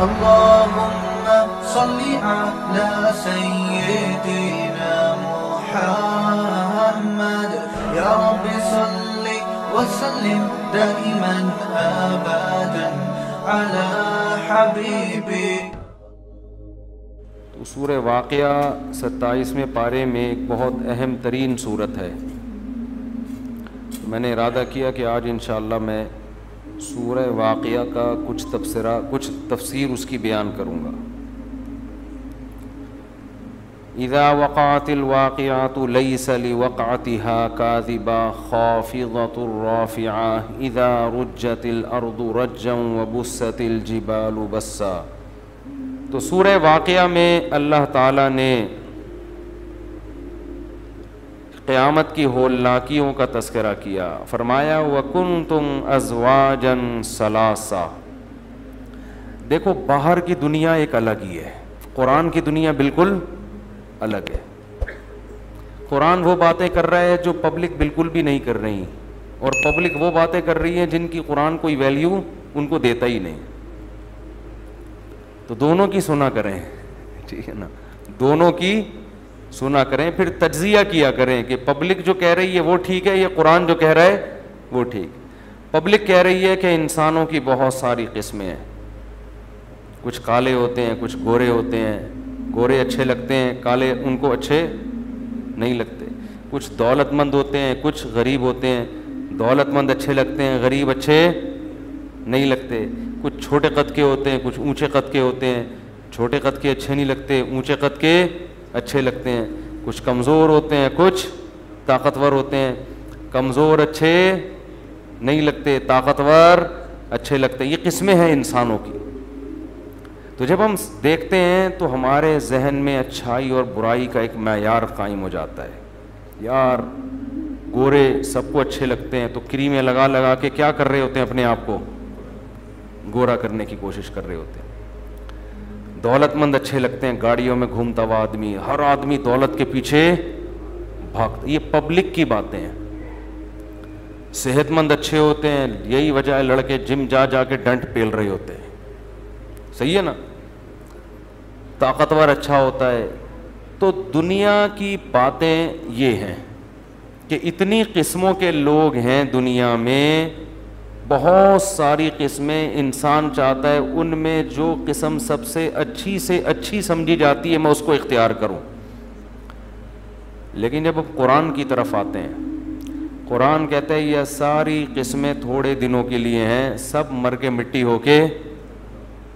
अल्लाहुम्मा सल्ली अला सय्यिदिना मुहम्मद या रब्बी सल्ली व सल्लिम दाइमन अबदन अला हबीबी। तो सूर्य वाक़िया 27वें पारे में एक बहुत अहम तरीन सूरत है। मैंने इरादा किया कि आज इंशाअल्लाह मैं सूरह वाक़िया का कुछ तफसीर उसकी बयान करूँगा। इज़ा वक़अतिल वाक़िअतु लैसा लिवक़अतिहा काज़िबा खाफ़िज़तुर राफ़िआ इज़ा रुज्जतिल अर्दु रज्जन व बुस्सतिल जिबालु बस्सा। तो सूरह वाक़िया में अल्लाह ताला ने क़यामत की होलनाकियों का तस्करा किया। फरमाया वकुंतुम अज़वाजन सलासा। देखो बाहर की दुनिया एक अलग ही है, कुरान की दुनिया बिल्कुल अलग है। कुरान वो बातें कर रहा है जो पब्लिक बिल्कुल भी नहीं कर रही, और पब्लिक वो बातें कर रही है जिनकी कुरान कोई वैल्यू उनको देता ही नहीं। तो दोनों की सुना करें, ठीक है ना, दोनों की सुना करें, फिर तज्जिया किया करें कि पब्लिक जो कह रही है वो ठीक है या कुरान जो कह रहा है वो ठीक। पब्लिक कह रही है कि इंसानों की बहुत सारी किस्में हैं, कुछ काले होते हैं कुछ गोरे होते हैं, गोरे अच्छे लगते हैं काले उनको अच्छे नहीं लगते, कुछ दौलतमंद होते हैं कुछ गरीब होते हैं, दौलतमंद अच्छे लगते हैं गरीब अच्छे नहीं लगते, कुछ छोटे कद के होते हैं कुछ ऊँचे कद के होते हैं, छोटे कद के अच्छे नहीं लगते ऊँचे कद के अच्छे लगते हैं, कुछ कमज़ोर होते हैं कुछ ताकतवर होते हैं, कमज़ोर अच्छे नहीं लगते ताकतवर अच्छे लगते। ये किस्में हैं इंसानों की। तो जब हम देखते हैं तो हमारे जहन में अच्छाई और बुराई का एक मैयार कायम हो जाता है। यार गोरे सबको अच्छे लगते हैं तो क्रीमें लगा लगा के क्या कर रहे होते हैं, अपने आप को गोरा करने की कोशिश कर रहे होते हैं। दौलतमंद अच्छे लगते हैं, गाड़ियों में घूमता हुआ आदमी, हर आदमी दौलत के पीछे भागता। ये पब्लिक की बातें हैं। सेहतमंद अच्छे होते हैं, यही वजह है लड़के जिम जा जा के डंट पेल रहे होते हैं, सही है ना। ताकतवर अच्छा होता है। तो दुनिया की बातें ये हैं कि इतनी किस्मों के लोग हैं दुनिया में, बहुत सारी किस्में। इंसान चाहता है उनमें जो किस्म सबसे अच्छी से अच्छी समझी जाती है मैं उसको इख्तियार करूं। लेकिन जब आप कुरान की तरफ आते हैं, कुरान कहता है यह सारी किस्में थोड़े दिनों के लिए हैं, सब मर के मिट्टी होके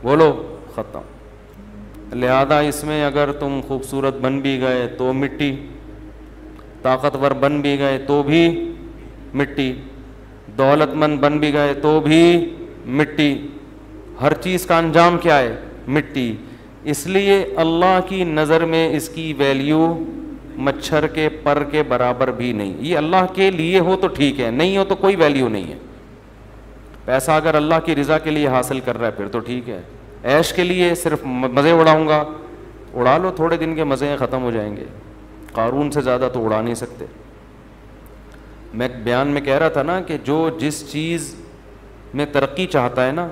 बोलो ख़त्म। लिहाजा इसमें अगर तुम खूबसूरत बन भी गए तो मिट्टी, ताकतवर बन भी गए तो भी मिट्टी, दौलतमंद बन भी गए तो भी मिट्टी। हर चीज़ का अंजाम क्या है, मिट्टी। इसलिए अल्लाह की नज़र में इसकी वैल्यू मच्छर के पर के बराबर भी नहीं। ये अल्लाह के लिए हो तो ठीक है, नहीं हो तो कोई वैल्यू नहीं है। पैसा अगर अल्लाह की रज़ा के लिए हासिल कर रहा है फिर तो ठीक है। ऐश के लिए सिर्फ मज़े उड़ाऊँगा, उड़ा लो, थोड़े दिन के मज़े ख़त्म हो जाएंगे। कारून से ज़्यादा तो उड़ा नहीं सकते। मैं बयान में कह रहा था ना कि जो जिस चीज़ में तरक्की चाहता है ना,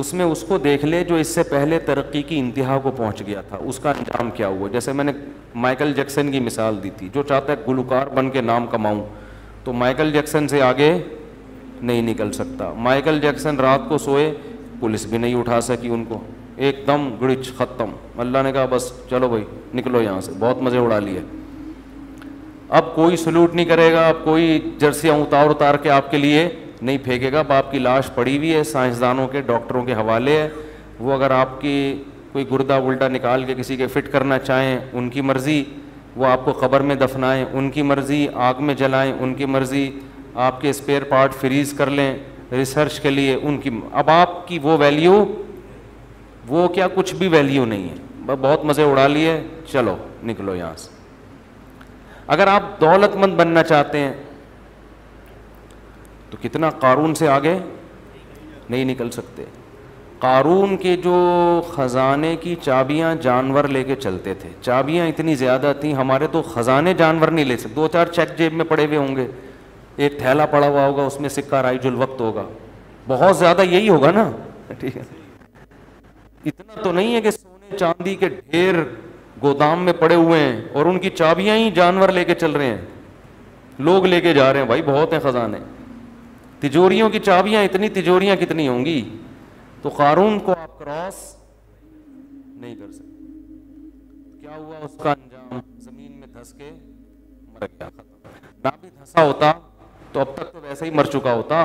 उसमें उसको देख ले जो इससे पहले तरक्की की इंतहा को पहुंच गया था, उसका अंजाम क्या हुआ। जैसे मैंने माइकल जैक्सन की मिसाल दी थी, जो चाहता है गुलकार बन के नाम कमाऊं तो माइकल जैक्सन से आगे नहीं निकल सकता। माइकल जैक्सन रात को सोए, पुलिस भी नहीं उठा सकी उनको, एकदम गुड़िच ख़त्म। अल्लाह ने कहा बस चलो भाई निकलो यहाँ से, बहुत मज़े उड़ा लिए, अब कोई सलूट नहीं करेगा, अब कोई जर्सियाँ उतार के आपके लिए नहीं फेंकेगा। अब आपकी लाश पड़ी हुई है, साइंसदानों के डॉक्टरों के हवाले है, वो अगर आपकी कोई गुर्दा उल्टा निकाल के किसी के फिट करना चाहें उनकी मर्ज़ी, वो आपको क़ब्र में दफनाएं उनकी मर्ज़ी, आग में जलाएं उनकी मर्ज़ी, आपके स्पेयर पार्ट फ्रीज़ कर लें रिसर्च के लिए उनकी। अब आपकी वो वैल्यू, वो क्या कुछ भी वैल्यू नहीं है, बहुत मज़े उड़ा लिए चलो निकलो यहाँ से। अगर आप दौलतमंद बनना चाहते हैं तो कितना कारून से आगे नहीं निकल सकते। कारून के जो ख़ज़ाने की चाबियां जानवर लेके चलते थे, चाबियां इतनी ज़्यादा थी, हमारे तो ख़ज़ाने जानवर नहीं ले सकते। दो चार चेक जेब में पड़े हुए होंगे, एक थैला पड़ा हुआ होगा उसमें सिक्का राइजुल वक्त होगा, बहुत ज़्यादा यही होगा ना, ठीक है। इतना तो नहीं है कि सोने चांदी के ढेर गोदाम में पड़े हुए हैं और उनकी चाबियां ही जानवर लेके चल रहे हैं, लोग लेके जा रहे हैं। भाई बहुत हैं खजाने, तिजोरियों की चाबियां, इतनी तिजोरियां कितनी होंगी। तो कारून को आप क्रॉस नहीं कर सकते। क्या हुआ उसका अंजाम? जमीन में धंस के मर गया। ना भी धंसा होता तो अब तक तो वैसे ही मर चुका होता,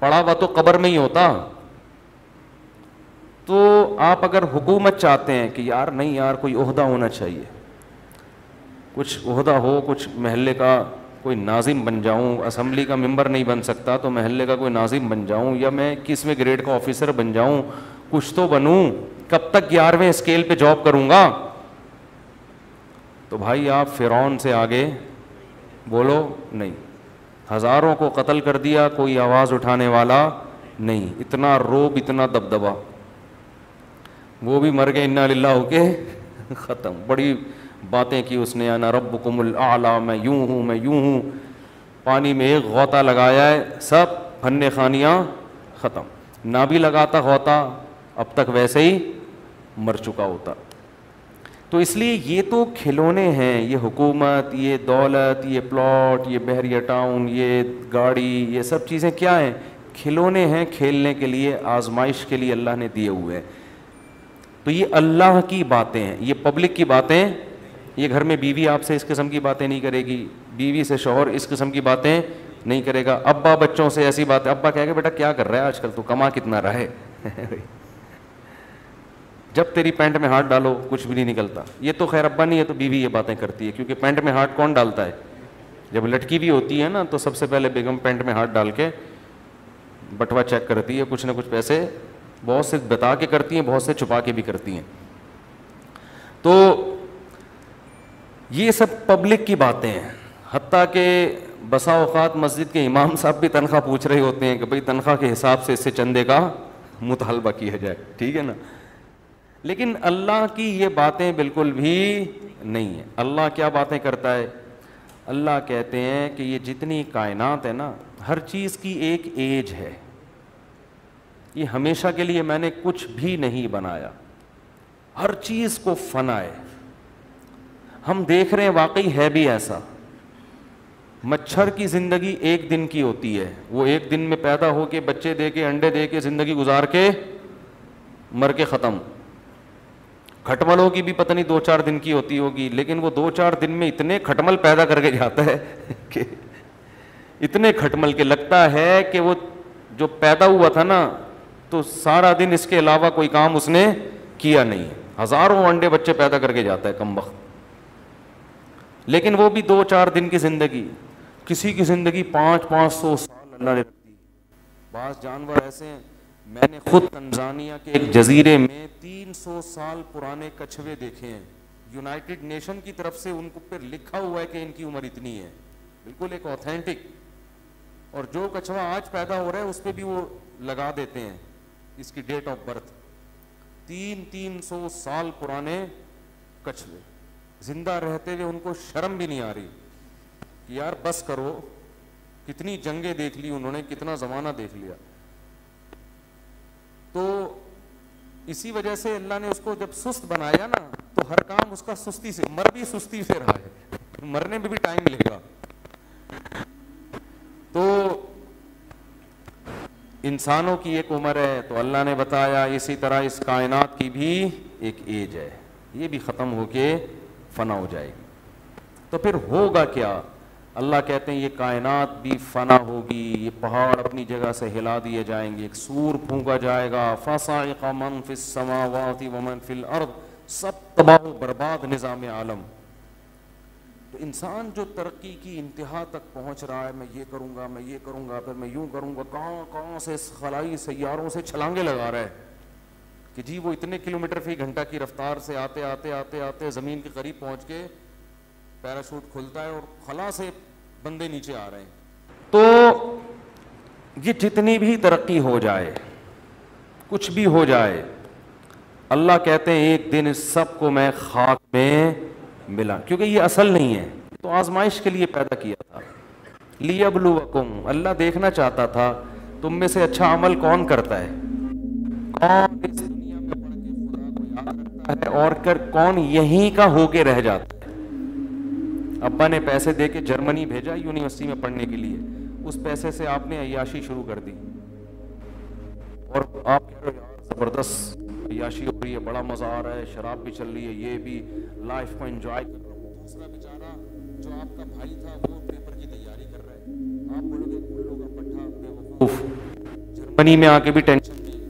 पड़ा हुआ तो कब्र में ही होता। तो आप अगर हुकूमत चाहते हैं कि यार नहीं यार कोई ओहदा होना चाहिए, कुछ ओहदा हो, कुछ महल्ले का कोई नाजिम बन जाऊं, असम्बली का मेंबर नहीं बन सकता तो महल्ले का कोई नाजिम बन जाऊं, या मैं किसवें ग्रेड का ऑफिसर बन जाऊं, कुछ तो बनूं, कब तक 11वें स्केल पे जॉब करूंगा? तो भाई आप फिरौन से आगे बोलो नहीं। हज़ारों को कत्ल कर दिया, कोई आवाज़ उठाने वाला नहीं। इतना रोब, इतना दबदबा, वो भी मर गए इन्ना लिल्लाह होके, ख़त्म। बड़ी बातें की उसने, अना रब्बुकुमुल आला, मैं यूं हूँ, मैं यूं हूँ। पानी में एक गौता लगाया है, सब फन्ने खानियाँ ख़त्म। ना भी लगाता गौता अब तक वैसे ही मर चुका होता। तो इसलिए ये तो खिलौने हैं, ये हुकूमत, ये दौलत, ये प्लॉट, ये बहरिया टाउन, ये गाड़ी, ये सब चीज़ें क्या हैं? खिलौने हैं खेलने के लिए, आजमाइश के लिए अल्लाह ने दिए हुए हैं। तो ये अल्लाह की बातें हैं, ये पब्लिक की बातें। ये घर में बीवी आपसे इस किस्म की बातें नहीं करेगी, बीवी से शौहर इस किस्म की बातें नहीं करेगा, अब्बा बच्चों से ऐसी बातें। अब्बा कहेगा बेटा क्या कर रहा है आजकल, तो कमा कितना रहा है जब तेरी पैंट में हाथ डालो कुछ भी नहीं निकलता। ये तो खैर अब्बा नहीं है तो बीवी ये बातें करती है, क्योंकि पैंट में हाथ कौन डालता है? जब लड़की भी होती है ना तो सबसे पहले बेगम पैंट में हाथ डाल के बटवा चेक करती है, कुछ ना कुछ पैसे बहुत से बता के करती हैं, बहुत से छुपा के भी करती हैं। तो ये सब पब्लिक की बातें हैं। हत्ता के बसा औकात मस्जिद के इमाम साहब भी तनख्वाह पूछ रहे होते हैं कि भाई तनख्वाह के हिसाब से इससे चंदे का मुतालबा किया जाए, ठीक है ना। लेकिन अल्लाह की ये बातें बिल्कुल भी नहीं है। अल्लाह क्या बातें करता है? अल्लाह कहते हैं कि ये जितनी कायनात है ना, हर चीज़ की एक एज है, ये हमेशा के लिए मैंने कुछ भी नहीं बनाया। हर चीज़ को फना है। हम देख रहे हैं वाकई है भी ऐसा। मच्छर की ज़िंदगी एक दिन की होती है, वो एक दिन में पैदा हो के बच्चे दे के अंडे दे के ज़िंदगी गुजार के मर के ख़त्म। खटमलों की भी पता नहीं 2-4 दिन की होती होगी, लेकिन वो 2-4 दिन में इतने खटमल पैदा करके जाता है कि इतने खटमल के लगता है कि वो जो पैदा हुआ था ना तो सारा दिन इसके अलावा कोई काम उसने किया नहीं है। हज़ारों अंडे बच्चे पैदा करके जाता है कमबख्त, लेकिन वो भी 2-4 दिन की ज़िंदगी। किसी की ज़िंदगी 500-500 साल अल्लाह ने रखी। बास जानवर ऐसे हैं, मैंने खुद तंजानिया के एक जजीरे में 300 साल पुराने कछुए देखे हैं। यूनाइटेड नेशन की तरफ से उनको पर लिखा हुआ है कि इनकी उम्र इतनी है, बिल्कुल एक ऑथेंटिक। और जो कछुआ आज पैदा हो रहा है उस पर भी वो लगा देते हैं इसकी डेट ऑफ बर्थ। 300 साल पुराने कछुए जिंदा रहते हुए, उनको शर्म भी नहीं आ रही कि यार बस करो, कितनी जंगें देख ली उन्होंने, कितना ज़माना देख लिया। तो इसी वजह से अल्लाह ने उसको जब सुस्त बनाया ना तो हर काम उसका सुस्ती से, मर भी सुस्ती से रहा है, मरने में भी टाइम लेगा। तो इंसानों की एक उम्र है, तो अल्लाह ने बताया इसी तरह इस कायनात की भी एक एज है, ये भी ख़त्म होके फना हो जाएगी। तो फिर होगा क्या? अल्लाह कहते हैं ये कायनात भी फना होगी, ये पहाड़ अपनी जगह से हिला दिए जाएंगे, एक सूर फूंका जाएगा, फसाइक़ा मन फिस समावाति व मन फिल अर्द, सब तबाह बर्बाद निज़ाम आलम। तो इंसान जो तरक्की की इंतहा तक पहुंच रहा है, मैं ये करूँगा, मैं ये करूँगा, फिर मैं यूँ करूँगा, कहाँ कहाँ से खलाई सैयारों से छलांगे लगा रहा है कि जी वो इतने किलोमीटर फी घंटा की रफ्तार से आते आते आते आते ज़मीन के करीब पहुँच के पैराशूट खुलता है और खला से बंदे नीचे आ रहे हैं। तो ये जितनी भी तरक्की हो जाए, कुछ भी हो जाए, अल्लाह कहते हैं एक दिन इस सब को मैं खाक में मिला, क्योंकि ये असल नहीं है, तो आजमाइश के लिए पैदा किया था। लियब्लुवकुम, अल्लाह देखना चाहता था तुम में से अच्छा अमल कौन करता है, कौन इस दुनिया में पढ़ के है और कर कौन यहीं का होके रह जाता है। अब्बा ने पैसे दे के जर्मनी भेजा यूनिवर्सिटी में पढ़ने के लिए, उस पैसे से आपने अय्याशी शुरू कर दी और आप कह रहे हो यार जबरदस्त अय्याशी हो रही है, बड़ा मजा आ रहा है, शराब भी चल रही है, ये भी लाइफ को एंजॉय कर रहा हूँ। दूसरा बेचारा जो आपका भाई था वो पेपर की तैयारी कर रहा है, आप बोलोगे कुल्लू का पट्टा बेवकूफ, जर्मनी में आके भी टेंशन नहीं,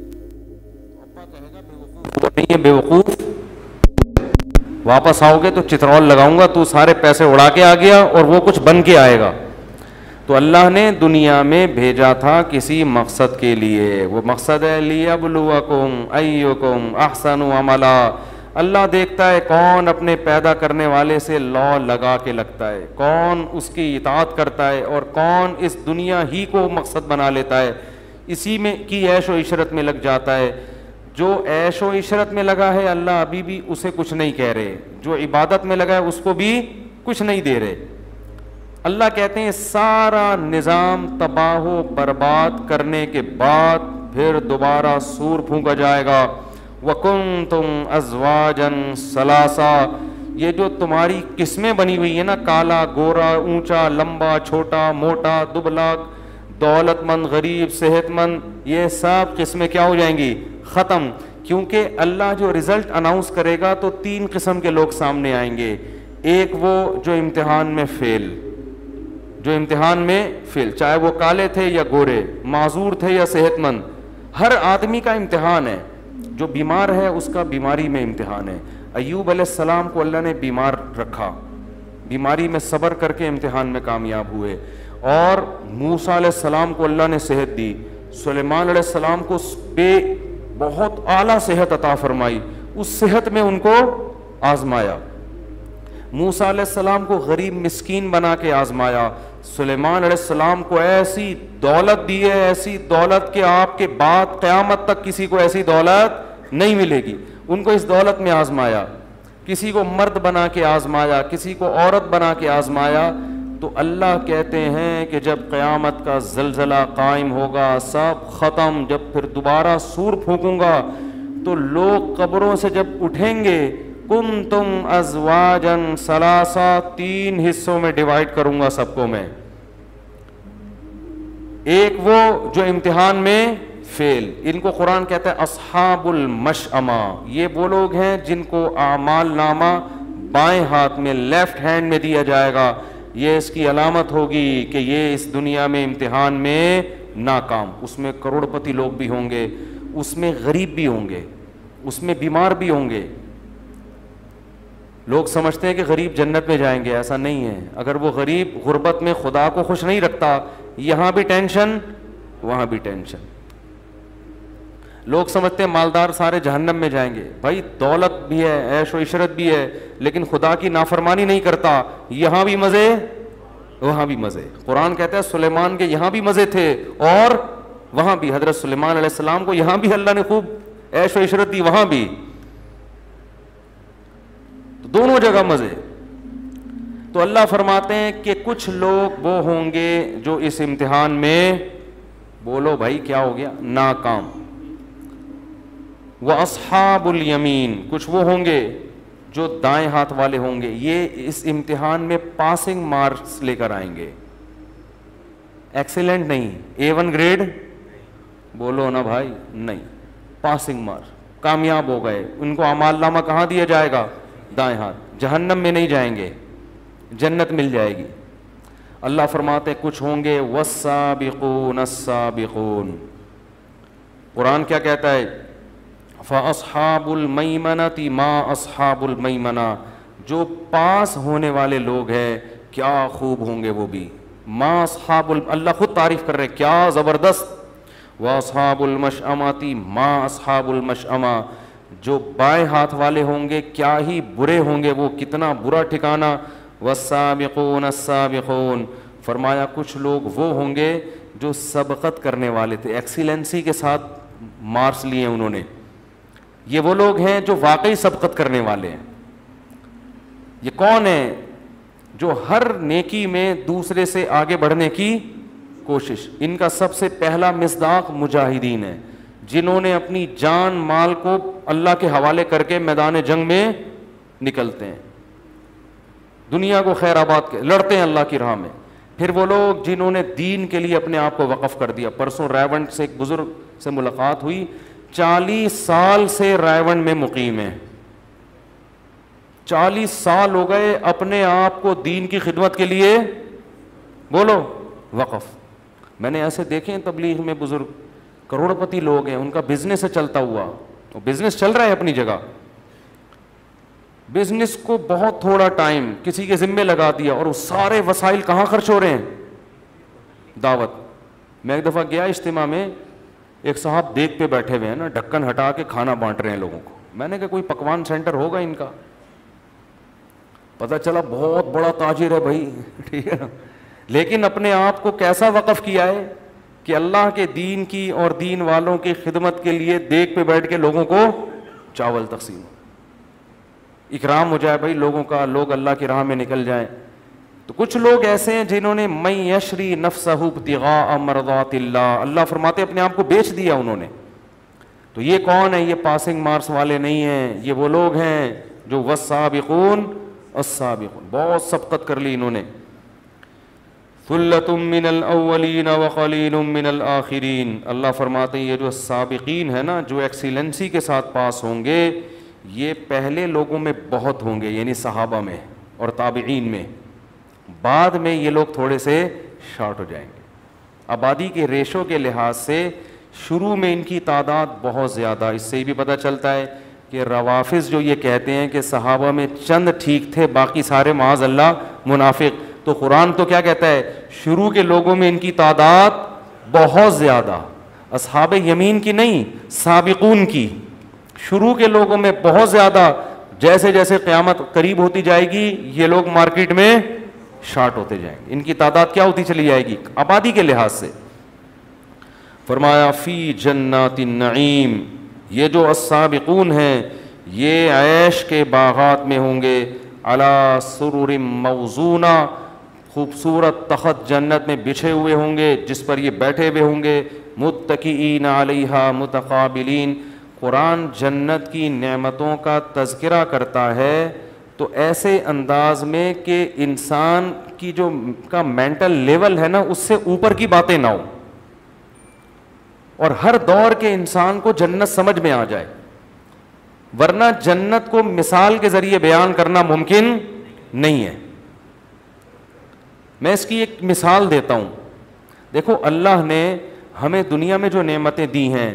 अब्बा कहेगा बेवकूफ नहीं है, बेवकूफ वापस आओगे तो चितरौल लगाऊंगा, तू सारे पैसे उड़ा के आ गया और वो कुछ बन के आएगा। तो अल्लाह ने दुनिया में भेजा था किसी मकसद के लिए, वो मकसद है लियब्लुवकुम अय्युकुम अहसनु अमला। अल्लाह देखता है कौन अपने पैदा करने वाले से लौ लगा के लगता है, कौन उसकी इताअत करता है और कौन इस दुनिया ही को मकसद बना लेता है, इसी में की ऐशो इशरत में लग जाता है। जो ऐशो इशरत में लगा है अल्लाह अभी भी उसे कुछ नहीं कह रहे, जो इबादत में लगा है उसको भी कुछ नहीं दे रहे। अल्लाह कहते हैं सारा निज़ाम तबाहो बर्बाद करने के बाद फिर दोबारा सूर फूंका जाएगा। वकुंतुम अज़वाजन सलासा, ये जो तुम्हारी किस्में बनी हुई है ना, काला गोरा ऊंचा लंबा छोटा मोटा दुबला दौलतमंद गरीब सेहतमंद, ये सब किस्में क्या हो जाएंगी, ख़त्म। क्योंकि अल्लाह जो रिज़ल्ट अनाउंस करेगा तो तीन किस्म के लोग सामने आएंगे, एक वो जो इम्तिहान में फेल, जो इम्तिहान में फेल, चाहे वो काले थे या गोरे, माजूर थे या सेहतमंद, हर आदमी का इम्तिहान है। जो बीमार है उसका बीमारी में इम्तिहान है। अय्यूब अलैहिस्सलाम को अल्लाह ने बीमार रखा, बीमारी में सब्र करके इम्तिहान में कामयाब हुए, और मूसा अलैहिस्सलाम को अल्लाह ने सेहत दी, सुलेमान अलैहिस्सलाम को बहुत आला सेहत अता फरमाई, उस सेहत में उनको आजमाया। मूसा अलैहिस्सलाम को गरीब मिस्कीन बना के आजमाया, सुलेमान अलैहिस्सलाम को ऐसी दौलत दी है, ऐसी दौलत के आपके बाद क़यामत तक किसी को ऐसी दौलत नहीं मिलेगी, उनको इस दौलत में आजमाया। किसी को मर्द बना के आजमाया, किसी को औरत बना के आजमाया। तो अल्लाह कहते हैं कि जब क़यामत का ज़लज़ला कायम होगा, सब ख़त्म, जब फिर दोबारा सूर फूकूँगा तो लोग कब्रों से जब उठेंगे, कुंतुम अज़वाजन सलासा, तीन हिस्सों में डिवाइड करूंगा सबको मैं। एक वो जो इम्तिहान में फेल, इनको कुरान कहता है अस्हाबुल मशअमा, ये वो लोग हैं जिनको आमाल नामा बाएं हाथ में, लेफ्ट हैंड में दिया जाएगा। ये इसकी अलामत होगी कि ये इस दुनिया में इम्तिहान में नाकाम, उसमें करोड़पति लोग भी होंगे, उसमें गरीब भी होंगे, उसमें बीमार भी होंगे। लोग समझते हैं कि गरीब जन्नत में जाएंगे, ऐसा नहीं है। अगर वो गरीब गुर्बत में खुदा को खुश नहीं रखता, यहाँ भी टेंशन वहाँ भी टेंशन। लोग समझते हैं मालदार सारे जहन्नम में जाएंगे, भाई दौलत भी है, ऐश और इशरत भी है, लेकिन खुदा की नाफरमानी नहीं करता, यहाँ भी मज़े वहाँ भी मज़े। कुरान कहता है सुलेमान के यहाँ भी मज़े थे और वहाँ भी, हज़रत सुलेमान अलैहिस्सलाम को यहाँ भी अल्लाह ने खूब ऐश और इशरत दी, वहाँ भी, दोनों जगह मज़े। तो अल्लाह फरमाते हैं कि कुछ लोग वो होंगे जो इस इम्तिहान में, बोलो भाई क्या हो गया, नाकाम। व अस्हाबुल यमीन, कुछ वो होंगे जो दाएं हाथ वाले होंगे, ये इस इम्तिहान में पासिंग मार्क्स लेकर आएंगे, एक्सीलेंट नहीं, A1 ग्रेड बोलो ना भाई, नहीं, पासिंग मार्क्स, कामयाब हो गए। उनको अमालनामा कहाँ दिया जाएगा, दाएं हाथ, जहन्नम में नहीं जाएंगे, जन्नत मिल जाएगी। अल्लाह फरमाते कुछ होंगे वस्साबिकून अस्साबिकून। कुरान क्या कहता है, फ़अस्हाबुल मैमनति मा अस्हाबुल मैमना, जो पास होने वाले लोग हैं क्या खूब होंगे वो भी। मा अस्हाबुल, अल्लाह खुद तारीफ़ कर रहे, क्या ज़बरदस्त। व अस्हाबुल मशअमति मा अस्हाबुल मशअमा, जो बाएं हाथ वाले होंगे क्या ही बुरे होंगे वो, कितना बुरा ठिकाना। वस्साबिकून अस्साबिकून, फरमाया कुछ लोग वो होंगे जो सबकत करने वाले थे, एक्सीलेंसी के साथ मार्क्स लिए उन्होंने। ये वो लोग हैं जो वाकई सबकत करने वाले हैं। ये कौन है, जो हर नेकी में दूसरे से आगे बढ़ने की कोशिश। इनका सबसे पहला मिसदाक मुजाहिदीन है, जिन्होंने अपनी जान माल को अल्लाह के हवाले करके मैदान जंग में निकलते हैं, दुनिया को खैर आबाद के लड़ते हैं अल्लाह की राह में। फिर वो लोग जिन्होंने दीन के लिए अपने आप को वक़फ़ कर दिया। परसों रायवंड से एक बुज़ुर्ग से मुलाकात हुई, 40 साल से रायवंड में मुकीम है, 40 साल हो गए अपने आप को दीन की खिदमत के लिए बोलो वक़फ़। मैंने ऐसे देखे तबलीग में बुज़ुर्ग, करोड़पति लोग हैं, उनका बिजनेस है चलता हुआ, तो बिजनेस चल रहा है अपनी जगह, बिजनेस को बहुत थोड़ा टाइम किसी के जिम्मे लगा दिया और वो सारे वसाइल कहाँ खर्च हो रहे हैं? दावत। मैं एक दफ़ा गया इज्तिमा में, एक साहब देख पे बैठे हुए हैं ना, ढक्कन हटा के खाना बांट रहे हैं लोगों को। मैंने कहा कोई पकवान सेंटर होगा इनका, पता चला बहुत बड़ा ताजिर है भाई, ठीक है ना। लेकिन अपने आप को कैसा वक़फ़ किया है कि अल्लाह के दीन की और दीन वालों की खिदमत के लिए देख पे बैठ के लोगों को चावल तकसीम हो, इकराम हो जाए भाई लोगों का, लोग अल्लाह की राह में निकल जाएं। तो कुछ लोग ऐसे हैं जिन्होंने मैं यशरी नफ्सहु इब्तिगा मर्ज़ातिल्लाह, अल्लाह फरमाते अपने आप को बेच दिया उन्होंने। तो ये कौन है? ये पासिंग मार्क्स वाले नहीं हैं, ये वो लोग हैं जो वस्साबिक़ून अस्साबिक़ून, बहुत सबकत कर ली इन्होंने। सुल्लतुम मिनल अव्वलीन व क़लीलुम मिनल आख़िरीन, अल्लाह फरमाते हैं ये जो साबिक़ीन है ना, जो एक्सीलेंसी के साथ पास होंगे, ये पहले लोगों में बहुत होंगे, यानी सहाबा में और ताबईन में, बाद में ये लोग थोड़े से शार्ट हो जाएंगे। आबादी के रेशों के लिहाज से शुरू में इनकी तादाद बहुत ज़्यादा। इससे ये भी पता चलता है कि रवाफिज़ जो ये कहते हैं कि सहाबा में चंद ठीक थे, बाकी सारे माज़ अल्लाह मुनाफिक, तो कुरान तो क्या कहता है, शुरू के लोगों में इनकी तादाद बहुत ज़्यादा, असहाबे यमीन की नहीं, साबिकून की, शुरू के लोगों में बहुत ज़्यादा। जैसे जैसे क़यामत करीब होती जाएगी ये लोग मार्केट में शार्ट होते जाएंगे, इनकी तादाद क्या होती चली जाएगी आबादी के लिहाज से। फरमाया फ़ी जन्नातिन नईम, ये जो अस्साबिकून हैं ये ऐश के बागात में होंगे। अला सुरूरिम मौज़ूना, खूबसूरत तख़त जन्नत में बिछे हुए होंगे जिस पर ये बैठे हुए होंगे। मुत्तकीईन अलैहा मुतक़ाबिलीन, कुरान जन्नत की नेमतों का तज़किरा करता है तो ऐसे अंदाज में कि इंसान की जो का मेंटल लेवल है ना, उससे ऊपर की बातें ना हो और हर दौर के इंसान को जन्नत समझ में आ जाए, वरना जन्नत को मिसाल के ज़रिए बयान करना मुमकिन नहीं है। मैं इसकी एक मिसाल देता हूँ। देखो अल्लाह ने हमें दुनिया में जो नेमतें दी हैं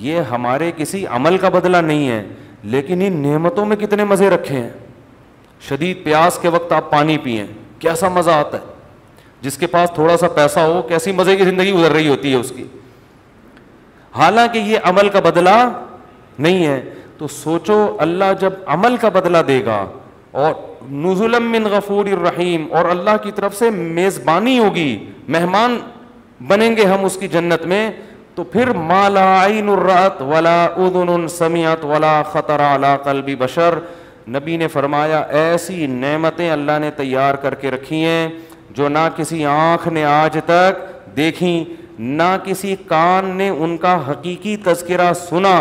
ये हमारे किसी अमल का बदला नहीं है, लेकिन इन नेमतों में कितने मज़े रखे हैं। शदीद प्यास के वक्त आप पानी पिएं, कैसा मज़ा आता है। जिसके पास थोड़ा सा पैसा हो, कैसी मज़े की ज़िंदगी गुजर रही होती है उसकी, हालांकि ये अमल का बदला नहीं है। तो सोचो अल्लाह जब अमल का बदला देगा और नुज़ुलम मिन गफ़ूरिर रहीम, और अल्लाह की तरफ से मेज़बानी होगी, मेहमान बनेंगे हम उसकी जन्नत में, तो फिर माला आईन रात वला उदुन समियत वला ख़तर अला क़ल्बि बशर, नबी ने फरमाया ऐसी नेमतें अल्लाह ने तैयार करके रखी हैं जो ना किसी आँख ने आज तक देखी, ना किसी कान ने उनका हकीकी तज़किरा सुना,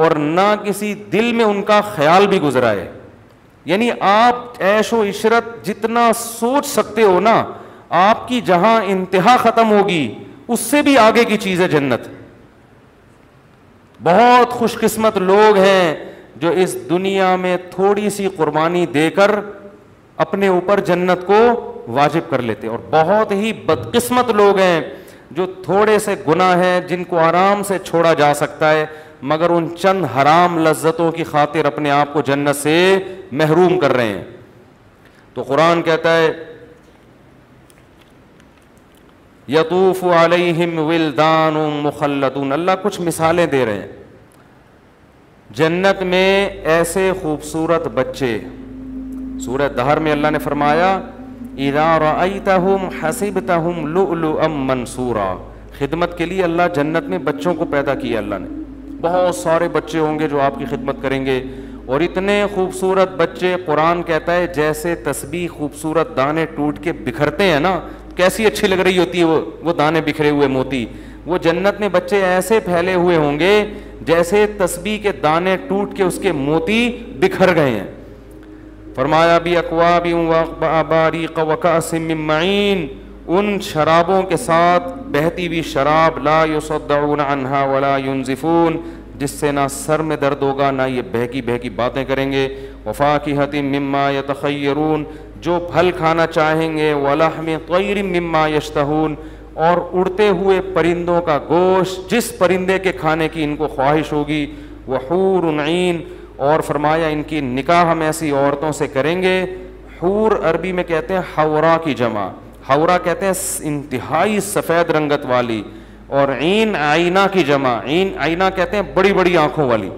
और ना किसी दिल में उनका ख्याल भी गुजरा है। यानी आप ऐशो इशरत जितना सोच सकते हो ना, आपकी जहां इंतहा ख़त्म होगी उससे भी आगे की चीज़ है जन्नत। बहुत खुशकिस्मत लोग हैं जो इस दुनिया में थोड़ी सी कुर्बानी देकर अपने ऊपर जन्नत को वाजिब कर लेते हैं, और बहुत ही बदकिस्मत लोग हैं जो थोड़े से गुनाह हैं जिनको आराम से छोड़ा जा सकता है, मगर उन चंद हराम लज्जतों की खातिर अपने आप को जन्नत से महरूम कर रहे हैं। तो कुरान कहता है यतूफ़ु अलैहिम विल्दानुम मुखल्लदून, अल्लाह कुछ मिसालें दे रहे हैं जन्नत में ऐसे खूबसूरत बच्चे। सूरह दहर में अल्लाह ने फरमाया इज़ा रअयतहुम हसिबतहुम लुअलुअम मंसूरा, खिदमत के लिए अल्लाह जन्नत में बच्चों को पैदा किया। अल्लाह ने बहुत सारे बच्चे होंगे जो आपकी खिदमत करेंगे, और इतने खूबसूरत बच्चे, कुरान कहता है जैसे तस्बीह खूबसूरत दाने टूट के बिखरते हैं ना, कैसी अच्छी लग रही होती है वो दाने बिखरे हुए मोती, वो जन्नत में बच्चे ऐसे फैले हुए होंगे जैसे तस्बीह के दाने टूट के उसके मोती बिखर गए हैं। फरमाया भी अकवाब बारीक वक़ासिम मईन, उन शराबों के साथ बहती हुई शराब ला युसद्दऊन अन्हा वला युनज़िफून, जिससे ना सर में दर्द होगा ना ये बहकी बहकी बातें करेंगे। वफ़ाकिहतिन मिम्मा यतखय्यरून, जो फल खाना चाहेंगे। वलहमि तयरिम मिम्मा यश्तहून, और उड़ते हुए परिंदों का गोश्त जिस परिंदे के खाने की इनको ख्वाहिश होगी। वहूरुन ईन, और फरमाया इनकी निकाह हम ऐसी औरतों से करेंगे। हूर अरबी में कहते हैं हौरा की जमा, हौरा कहते हैं इंतहाई सफ़ेद रंगत वाली, और ईन आईना की जमा, ईन आईना कहते हैं बड़ी बड़ी आँखों वाली।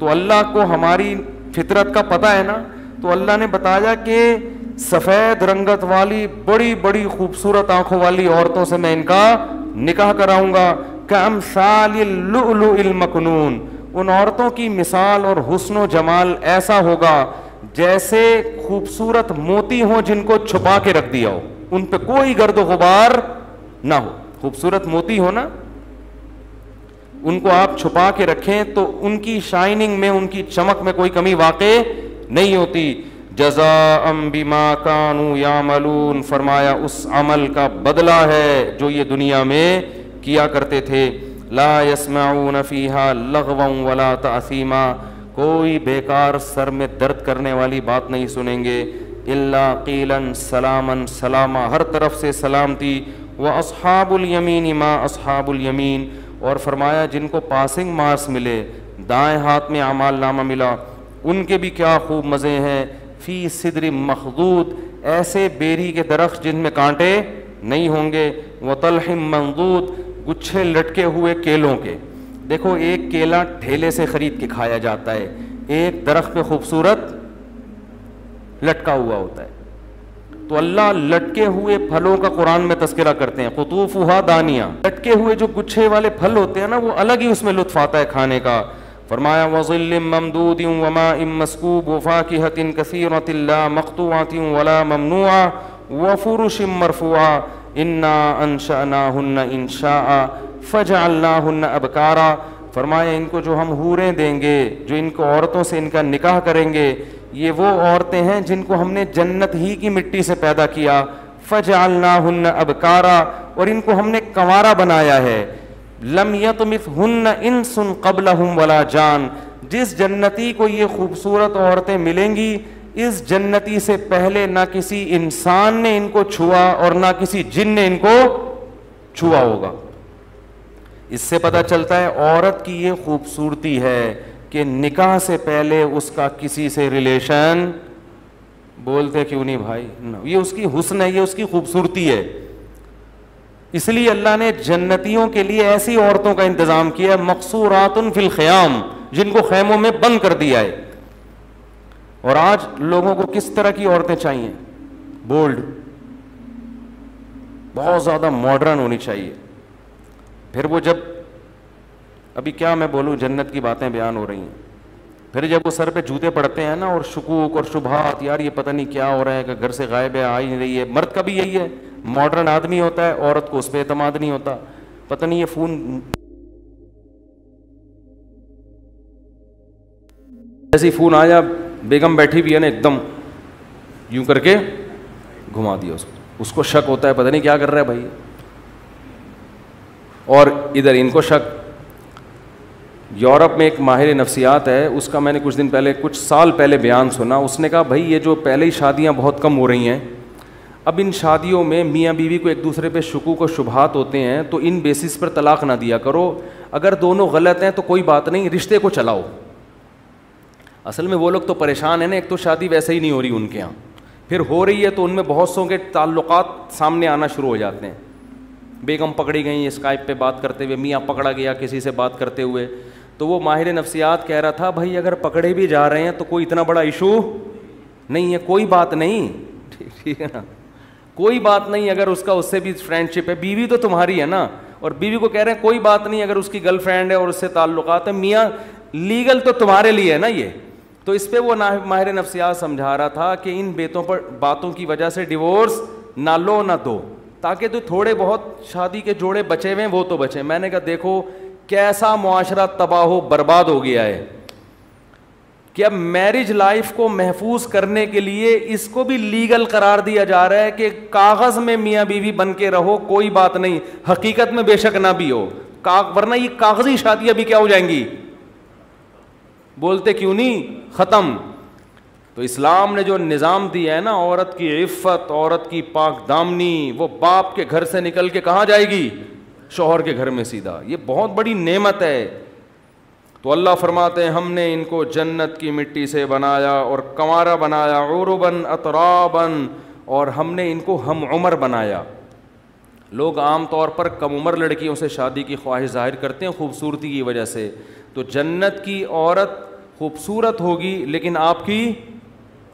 तो अल्लाह को हमारी फितरत का पता है ना, तो अल्लाह ने बताया कि सफ़ेद रंगत वाली बड़ी बड़ी खूबसूरत आँखों वाली औरतों से मैं इनका निकाह कराऊँगा। कमसालिल लुलुइल मकनून, उन औरतों की मिसाल और हुस्न व जमाल ऐसा होगा जैसे खूबसूरत मोती हों जिनको छुपा के रख दिया हो, उन पे कोई गर्द गुबार ना हो। खूबसूरत मोती हो ना, उनको आप छुपा के रखें तो उनकी शाइनिंग में, उनकी चमक में कोई कमी वाक़े नहीं होती। जज़ाअम बिमा कानू यामलून, फरमाया उस अमल का बदला है जो ये दुनिया में किया करते थे। ला यस्माऊन फीहा लग़वन वला तासीमा, कोई बेकार सर में दर्द करने वाली बात नहीं सुनेंगे। इल्ला क़ीलन सलामन सलामा, हर तरफ से सलामती। व अस्हाबुल यमीन मा अस्हाबुल यमीन, और फरमाया जिनको पासिंग मार्क्स मिले, दाएं हाथ में आमाल नामा मिला, उनके भी क्या खूब मज़े हैं। फ़ी सिदर मखदूद, ऐसे बेरी के दरख्त जिनमें कांटे नहीं होंगे। व तलहिम मंदूद, गुच्छे लटके हुए केलों के। देखो एक केला ठेले से ख़रीद के खाया जाता है, एक दरख्त पे खूबसूरत लटका हुआ होता है। तो अल्लाह लटके हुए फलों का कुरान में तस्करा करते हैं। कुतूफुहा दानिया, लटके हुए जो गुच्छे वाले फल होते हैं ना, वो अलग ही उसमें लुत्फ़ आता है खाने का। फरमाया वज़िल्लिम ममदूदिन वमाइन मस्कूब वफ़ाकिहतिन कसीरतिन ला मक़तूअतिन वला ममनूआ वफ़ुरुशिम मरफ़ूआ इन्ना अंशअनाहुन्ना इंशाअ फ़जअलनाहुन्ना अबकारा। फरमाया इनको जो हम हूरें देंगे, जो इनको औरतों से इनका निकाह करेंगे, ये वो औरतें हैं जिनको हमने जन्नत ही की मिट्टी से पैदा किया। फ़जअलनाहुन्ना अबकारा, और इनको हमने कंवारा बनाया है। लम यतमिसहुन्ना इंसुन क़ब्लहुम वला जान, जिस जन्नती को ये खूबसूरत औरतें मिलेंगी, इस जन्नती से पहले ना किसी इंसान ने इनको छुआ और ना किसी जिन ने इनको छुआ होगा। इससे पता चलता है औरत की ये खूबसूरती है कि निकाह से पहले उसका किसी से रिलेशन, बोलते क्यों नहीं भाई, ये उसकी हुस्न है, ये उसकी खूबसूरती है। इसलिए अल्लाह ने जन्नतियों के लिए ऐसी औरतों का इंतज़ाम किया है। मक़सूरातुन फ़िल ख़याम, जिनको ख़ैमों में बंद कर दिया है। और आज लोगों को किस तरह की औरतें चाहिए? बोल्ड, बहुत ज़्यादा मॉडर्न होनी चाहिए। फिर वो जब, अभी क्या मैं बोलूँ, जन्नत की बातें बयान हो रही हैं, फिर जब वो सर पे जूते पड़ते हैं ना, और शुकूक और शुबहात, यार ये पता नहीं क्या हो रहा है, कि घर से गायब है, आ ही नहीं रही है। मर्द का भी यही है, मॉडर्न आदमी होता है, औरत को उस पर एतमाद नहीं होता, पता नहीं ये फ़ोन जैसे फ़ोन आया, बेगम बैठी भी है ना, एकदम यूं करके घुमा दिया उसको, उसको शक होता है पता नहीं क्या कर रहा है भाई। और इधर इनको शक। यूरोप में एक माहिर नफ्सियात है, उसका मैंने कुछ साल पहले बयान सुना। उसने कहा भाई ये जो पहले ही शादियां बहुत कम हो रही हैं, अब इन शादियों में मियाँ बीवी को एक दूसरे पे शुकूक और शुबहात होते हैं, तो इन बेसिस पर तलाक ना दिया करो। अगर दोनों गलत हैं तो कोई बात नहीं, रिश्ते को चलाओ। असल में वो लोग तो परेशान हैं ना, एक तो शादी वैसे ही नहीं हो रही उनके यहाँ, फिर हो रही है तो उनमें बहुत सौ के ताल्लुकात सामने आना शुरू हो जाते हैं। बेगम पकड़ी गई स्काइप पे बात करते हुए, मियाँ पकड़ा गया किसी से बात करते हुए। तो वो माहिर नफ्सियात कह रहा था भाई अगर पकड़े भी जा रहे हैं तो कोई इतना बड़ा इशू नहीं है, कोई बात नहीं, ठीक है ना, कोई बात नहीं। अगर उसका उससे भी फ्रेंडशिप है, बीवी तो तुम्हारी है ना, और बीवी को कह रहे हैं कोई बात नहीं अगर उसकी गर्लफ्रेंड है और उससे ताल्लुकात है, मियाँ लीगल तो तुम्हारे लिए है ना ये। तो इस पर वो माहिर नफ्सियात समझा रहा था कि इन बातों की वजह से डिवोर्स ना लो ना दो, ताकि तो थोड़े बहुत शादी के जोड़े बचे हुए हैं वो तो बचे। मैंने कहा देखो कैसा मुआशरा तबाह बर्बाद हो गया है कि अब मैरिज लाइफ को महफूज करने के लिए इसको भी लीगल करार दिया जा रहा है कि कागज़ में मियाँ बीवी बन के रहो, कोई बात नहीं, हकीकत में बेशक ना भी हो, वरना ये कागजी शादियाँ भी क्या हो जाएंगी, बोलते क्यों नहीं, ख़त्म। तो इस्लाम ने जो निज़ाम दिया है ना, औरत की इफ़्फ़त, औरत की पाक दामनी, वो बाप के घर से निकल के कहाँ जाएगी, शौहर के घर में सीधा, ये बहुत बड़ी नेमत है। तो अल्लाह फरमाते हैं हमने इनको जन्नत की मिट्टी से बनाया और कंवारा बनाया, उरुबन अतराबन, और हमने इनको हम उम्र बनाया। लोग आम तौर पर कम उम्र लड़कियों से शादी की ख्वाहिश जाहिर करते हैं खूबसूरती की वजह से, तो जन्नत की औरत खूबसूरत होगी लेकिन आपकी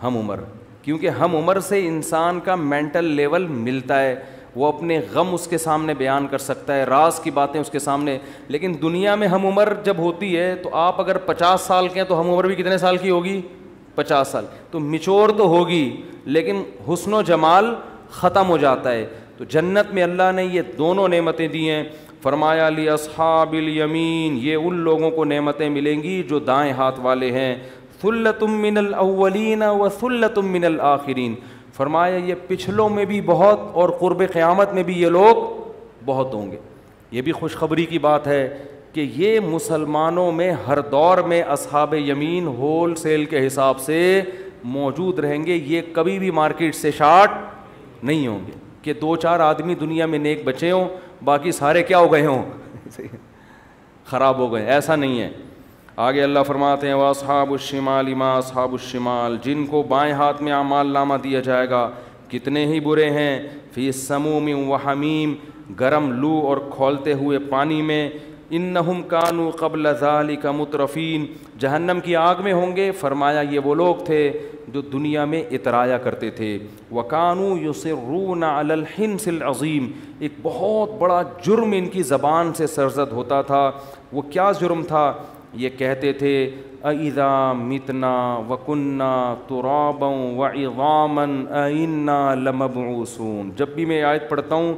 हम उम्र, क्योंकि हम उम्र से इंसान का मेंटल लेवल मिलता है, वो अपने गम उसके सामने बयान कर सकता है, राज की बातें उसके सामने। लेकिन दुनिया में हम उम्र जब होती है तो आप अगर 50 साल के हैं तो हम उम्र भी कितने साल की होगी, 50 साल, तो मिच्योर तो होगी लेकिन हुस्न जमाल ख़त्म हो जाता है। तो जन्नत में अल्लाह ने ये दोनों नेमतें दी हैं। फरमाया लि अस्हाबिल यमीन, ये उन लोगों को नेमतें मिलेंगी जो दाएं हाथ वाले हैं। सुल्लतुम मिनल अव्वलीन व सुल्लतुम मिनल आखिरीन, फरमाया ये पिछलों में भी बहुत और क़ुर्ब क़यामत में भी ये लोग बहुत होंगे। ये भी खुशखबरी की बात है कि ये मुसलमानों में हर दौर में अस्हाब यमीन होल सेल के हिसाब से मौजूद रहेंगे, ये कभी भी मार्केट से शार्ट नहीं होंगे कि 2-4 आदमी दुनिया में नेक बचे हों, बाकी सारे क्या हो गए हों, ख़राब हो गए, ऐसा नहीं है। आगे अल्लाह फरमाते हैं वासहाबुश्शिमाल इमा असहाबुश्शिमाल, जिनको बाएं हाथ में आमाल नामा दिया जाएगा कितने ही बुरे हैं। फी समूम व हमीम, गरम लू और खौलते हुए पानी में। इन्नहुम कानू क़ब्ल ज़ालिक मुतरफ़ीन, जहन्नम की आग में होंगे। फरमाया ये वो लोग थे जो दुनिया में इतराया करते थे। वकानू युसिर्रून अलल हिन्सिल अज़ीम, एक बहुत बड़ा जुर्म इनकी ज़बान से सरज़द होता था। वो क्या जुर्म था, ये कहते थे अइज़ा मितना व कुन्ना तुराबन व इज़ामन अ इन्ना लमबऊसून। जब भी मैं आयत पढ़ता हूँ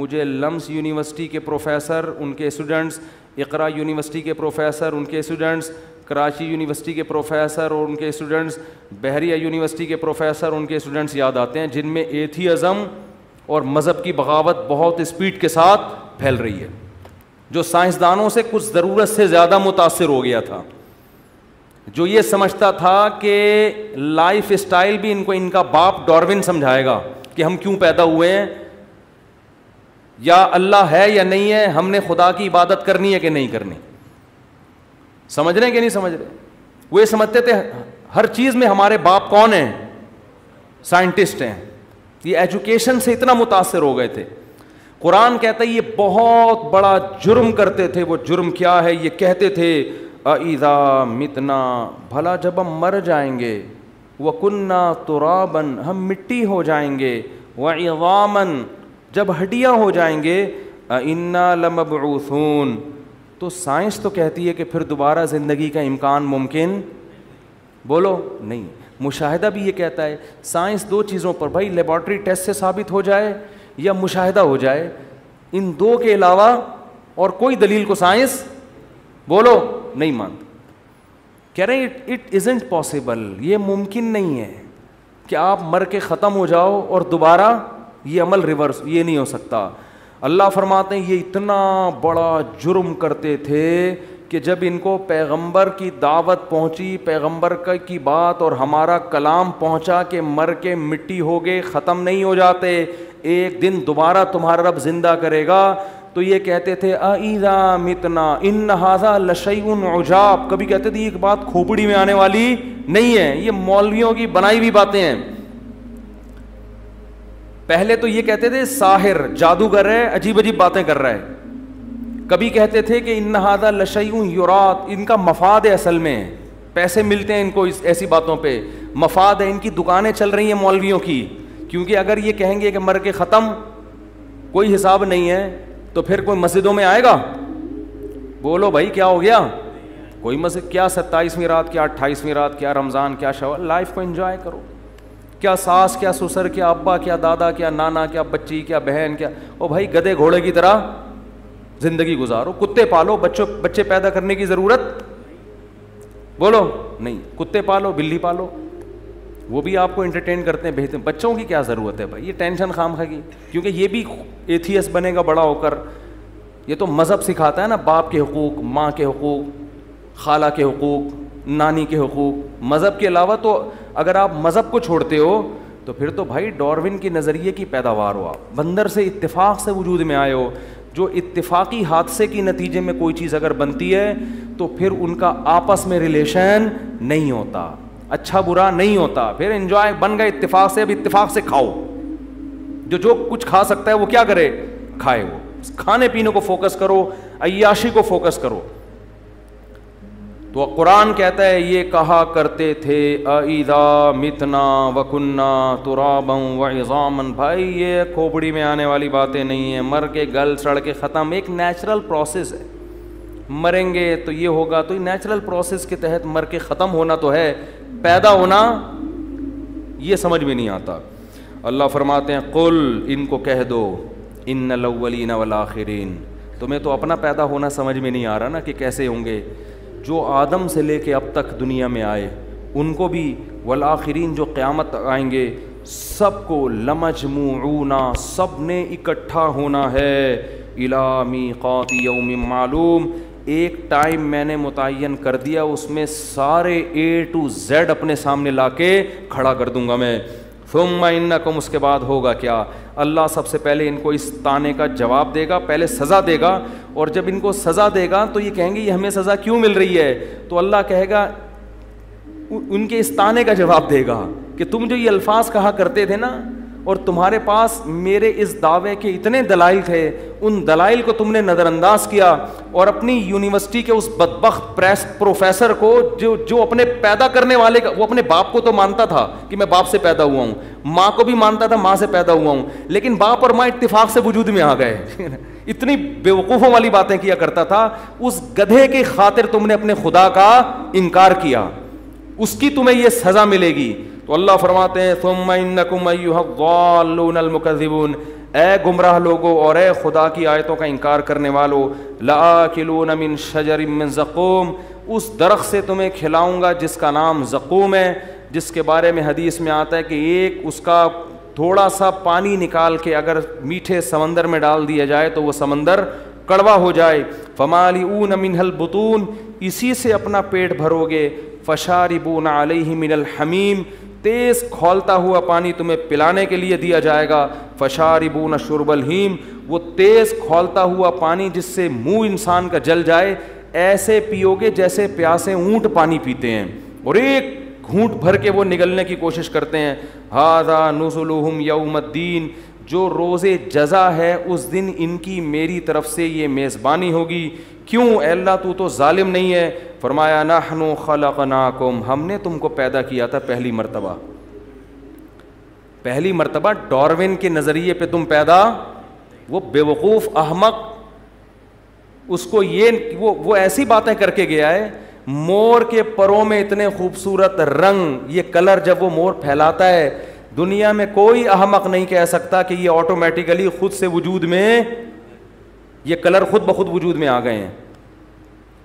मुझे लम्स यूनिवर्सिटी के प्रोफेसर, उनके स्टूडेंट्स, इकरा यूनिवर्सिटी के प्रोफेसर, उनके स्टूडेंट्स, कराची यूनिवर्सिटी के प्रोफेसर और उनके स्टूडेंट्स, बहरिया यूनिवर्सिटी के प्रोफेसर, उनके स्टूडेंट्स याद आते हैं, जिनमें एथियज़म और मज़हब की बगावत बहुत स्पीड के साथ फैल रही है, जो साइंसदानों से कुछ ज़रूरत से ज़्यादा मुतासर हो गया था, जो ये समझता था कि लाइफ स्टाइल भी इनको इनका बाप डार्विन समझाएगा कि हम क्यों पैदा हुए हैं, या अल्लाह है या नहीं है, हमने खुदा की इबादत करनी है कि नहीं करनी, समझ रहे हैं कि नहीं समझ रहे। वो ये समझते थे हर चीज़ में हमारे बाप कौन हैं, साइंटिस्ट हैं। ये एजुकेशन से इतना मुतासर हो गए थे। कुरान कहता है ये बहुत बड़ा जुर्म करते थे। वो जुर्म क्या है, ये कहते थे अइज़ा मितना, भला जब हम मर जाएंगे, व कुन्ना तुराबन, हम मिट्टी हो जाएंगे, व इज़ामन, जब हड्डियाँ हो जाएंगे, इन्ना लमबऊसून, तो साइंस तो कहती है कि फिर दोबारा ज़िंदगी का इम्कान मुमकिन, बोलो नहीं। मुशाहिदा भी ये कहता है, साइंस दो चीज़ों पर भाई, लेबॉर्ट्री टेस्ट से साबित हो जाए या मुशाहिदा हो जाए, इन दो के अलावा और कोई दलील को साइंस बोलो नहीं मानती। कह रहे हैं इट इज़ंट पॉसिबल, ये मुमकिन नहीं है कि आप मर के ख़त्म हो जाओ और दोबारा ये अमल रिवर्स, ये नहीं हो सकता। अल्लाह फरमाते हैं ये इतना बड़ा जुर्म करते थे कि जब इनको पैगंबर की दावत पहुंची, पैगंबर की बात और हमारा कलाम पहुंचा कि मर के मिट्टी हो गए, ख़त्म नहीं हो जाते, एक दिन दोबारा तुम्हारा रब जिंदा करेगा, तो ये कहते थे अइज़ा मितना इन हाज़ा लशैउन उजाब। कभी कहते थे ये एक बात खोपड़ी में आने वाली नहीं है, ये मौलवियों की बनाई हुई बातें हैं। पहले तो ये कहते थे साहिर जादूगर है, अजीब अजीब बातें कर रहा है। कभी कहते थे कि इन्ना हादा लशैउन युरात, इनका मफाद है, असल में पैसे मिलते हैं इनको ऐसी बातों पे, मफाद है, इनकी दुकानें चल रही हैं मौलवियों की, क्योंकि अगर ये कहेंगे कि मर के ख़त्म, कोई हिसाब नहीं है, तो फिर कोई मस्जिदों में आएगा, बोलो भाई क्या हो गया, कोई मस्जिद, क्या 27वीं रात, क्या 28वीं रात, क्या रमज़ान, क्या शवाल, लाइफ को एंजॉय करो, क्या सास, क्या ससुर, क्या अब्बा, क्या दादा, क्या नाना, क्या बच्ची, क्या बहन, क्या, ओ भाई गधे घोड़े की तरह ज़िंदगी गुजारो, कुत्ते पालो, बच्चे पैदा करने की ज़रूरत बोलो नहीं। कुत्ते पालो, बिल्ली पालो, वो भी आपको एंटरटेन करते हैं, भेजते हैं। बच्चों की क्या ज़रूरत है भाई, ये टेंशन खाम खाएगी, क्योंकि ये भी एथियस्ट बनेगा बड़ा होकर। ये तो मज़हब सिखाता है ना, बाप के हुकूक, माँ के हुकूक, खाला के हुकूक, नानी के हुकूक। मज़हब के अलावा तो अगर आप मज़हब को छोड़ते हो तो फिर तो भाई डार्विन के नज़रिए की पैदावार हो आप, बंदर से इत्तेफाक से वजूद में आए हो। जो इत्तेफाकी हादसे के नतीजे में कोई चीज़ अगर बनती है तो फिर उनका आपस में रिलेशन नहीं होता, अच्छा बुरा नहीं होता, फिर एंजॉय बन गए इत्तेफाक से। अब इत्तेफाक से खाओ, जो जो कुछ खा सकता है वो क्या करे, खाए। वो खाने पीने को फोकस करो, अय्याशी को फोकस करो। तो कुरान कहता है ये कहा करते थे अइदा मितना वकुन्ना तुराबन वइज़ामन। भाई ये खोपड़ी में आने वाली बातें नहीं है, मर के गल सड़ के ख़त्म। एक नेचुरल प्रोसेस है, मरेंगे तो ये होगा, तो ये नेचुरल प्रोसेस के तहत मर के ख़त्म होना तो है, पैदा होना ये समझ में नहीं आता। अल्लाह फरमाते हैं कुल, इनको कह दो इन्नल अव्वलीन वल आखिरीन। तुम्हें तो अपना पैदा होना समझ में नहीं आ रहा ना कि कैसे होंगे। जो आदम से लेके अब तक दुनिया में आए उनको भी, वल आखिरीन जो क़यामत तक आएंगे, सबको लमजमूऊना, सब ने इकट्ठा होना है। इला मीक़ाति यौमिम मालूम, एक टाइम मैंने मुतय्यन कर दिया, उसमें सारे ए टू जेड अपने सामने लाके खड़ा कर दूंगा मैं। थुम्मा इन्नकुम, उसके बाद होगा क्या, अल्लाह सबसे पहले इनको इस ताने का जवाब देगा, पहले सज़ा देगा। और जब इनको सज़ा देगा तो ये कहेंगे ये हमें सज़ा क्यों मिल रही है, तो अल्लाह कहेगा उनके इस ताने का जवाब देगा कि तुम जो ये अल्फाज कहा करते थे ना, और तुम्हारे पास मेरे इस दावे के इतने दलाइल थे, उन दलाइल को तुमने नज़रअंदाज किया और अपनी यूनिवर्सिटी के उस बदबख्त प्रेस प्रोफेसर को जो अपने पैदा करने वाले का, वो अपने बाप को तो मानता था कि मैं बाप से पैदा हुआ हूँ, माँ को भी मानता था माँ से पैदा हुआ हूँ, लेकिन बाप और माँ इत्तिफाक से वजूद में आ गए। इतनी बेवकूफ़ों वाली बातें किया करता था, उस गधे की खातिर तुमने अपने खुदा का इनकार किया, उसकी तुम्हें यह सज़ा मिलेगी। तो अल्लाह फरमाते हैं सुम्मा इन्नकुम अय्युहद्दाल्लूनल मुकज़्ज़िबून, ऐ गुमराह लोगों और ऐ खुदा की आयतों का इनकार करने वालों, लाआकिलून मिन शजरिम मिन ज़क़ूम, उस दरख्त से तुम्हें खिलाऊंगा जिसका नाम ज़क़ूम है, जिसके बारे में हदीस में आता है कि एक उसका थोड़ा सा पानी निकाल के अगर मीठे समंदर में डाल दिया जाए तो वह समंदर कड़वा हो जाए। फमालिऊन मिनहल बुतून, इसी से अपना पेट भरोगे। फशारिबून अलैहि मिनल हमीम, तेज़ खौलता हुआ पानी तुम्हें पिलाने के लिए दिया जाएगा। फशारिबून शुरबल हीम, वो तेज़ खौलता हुआ पानी जिससे मुंह इंसान का जल जाए, ऐसे पियोगे जैसे प्यासे ऊँट पानी पीते हैं और एक घूंट भर के वो निगलने की कोशिश करते हैं। हाज़ा नुज़ुलुहुम यौमद्दीन, जो रोज़े जज़ा है उस दिन इनकी मेरी तरफ़ से ये मेज़बानी होगी। क्यों अल्लाह तू तो ज़ालिम नहीं है? फरमाया नहनु खलकनाकुम, हमने तुमको पैदा किया था पहली मरतबा। पहली मरतबा डार्विन के नज़रिए पे तुम पैदा, वो बेवकूफ़ अहमक, उसको ये वो ऐसी बातें करके गया है, मोर के परों में इतने खूबसूरत रंग, ये कलर जब वो मोर फैलाता है, दुनिया में कोई अहमक नहीं कह सकता कि ये ऑटोमेटिकली खुद से वजूद में, ये कलर खुद ब खुद वजूद में आ गए हैं।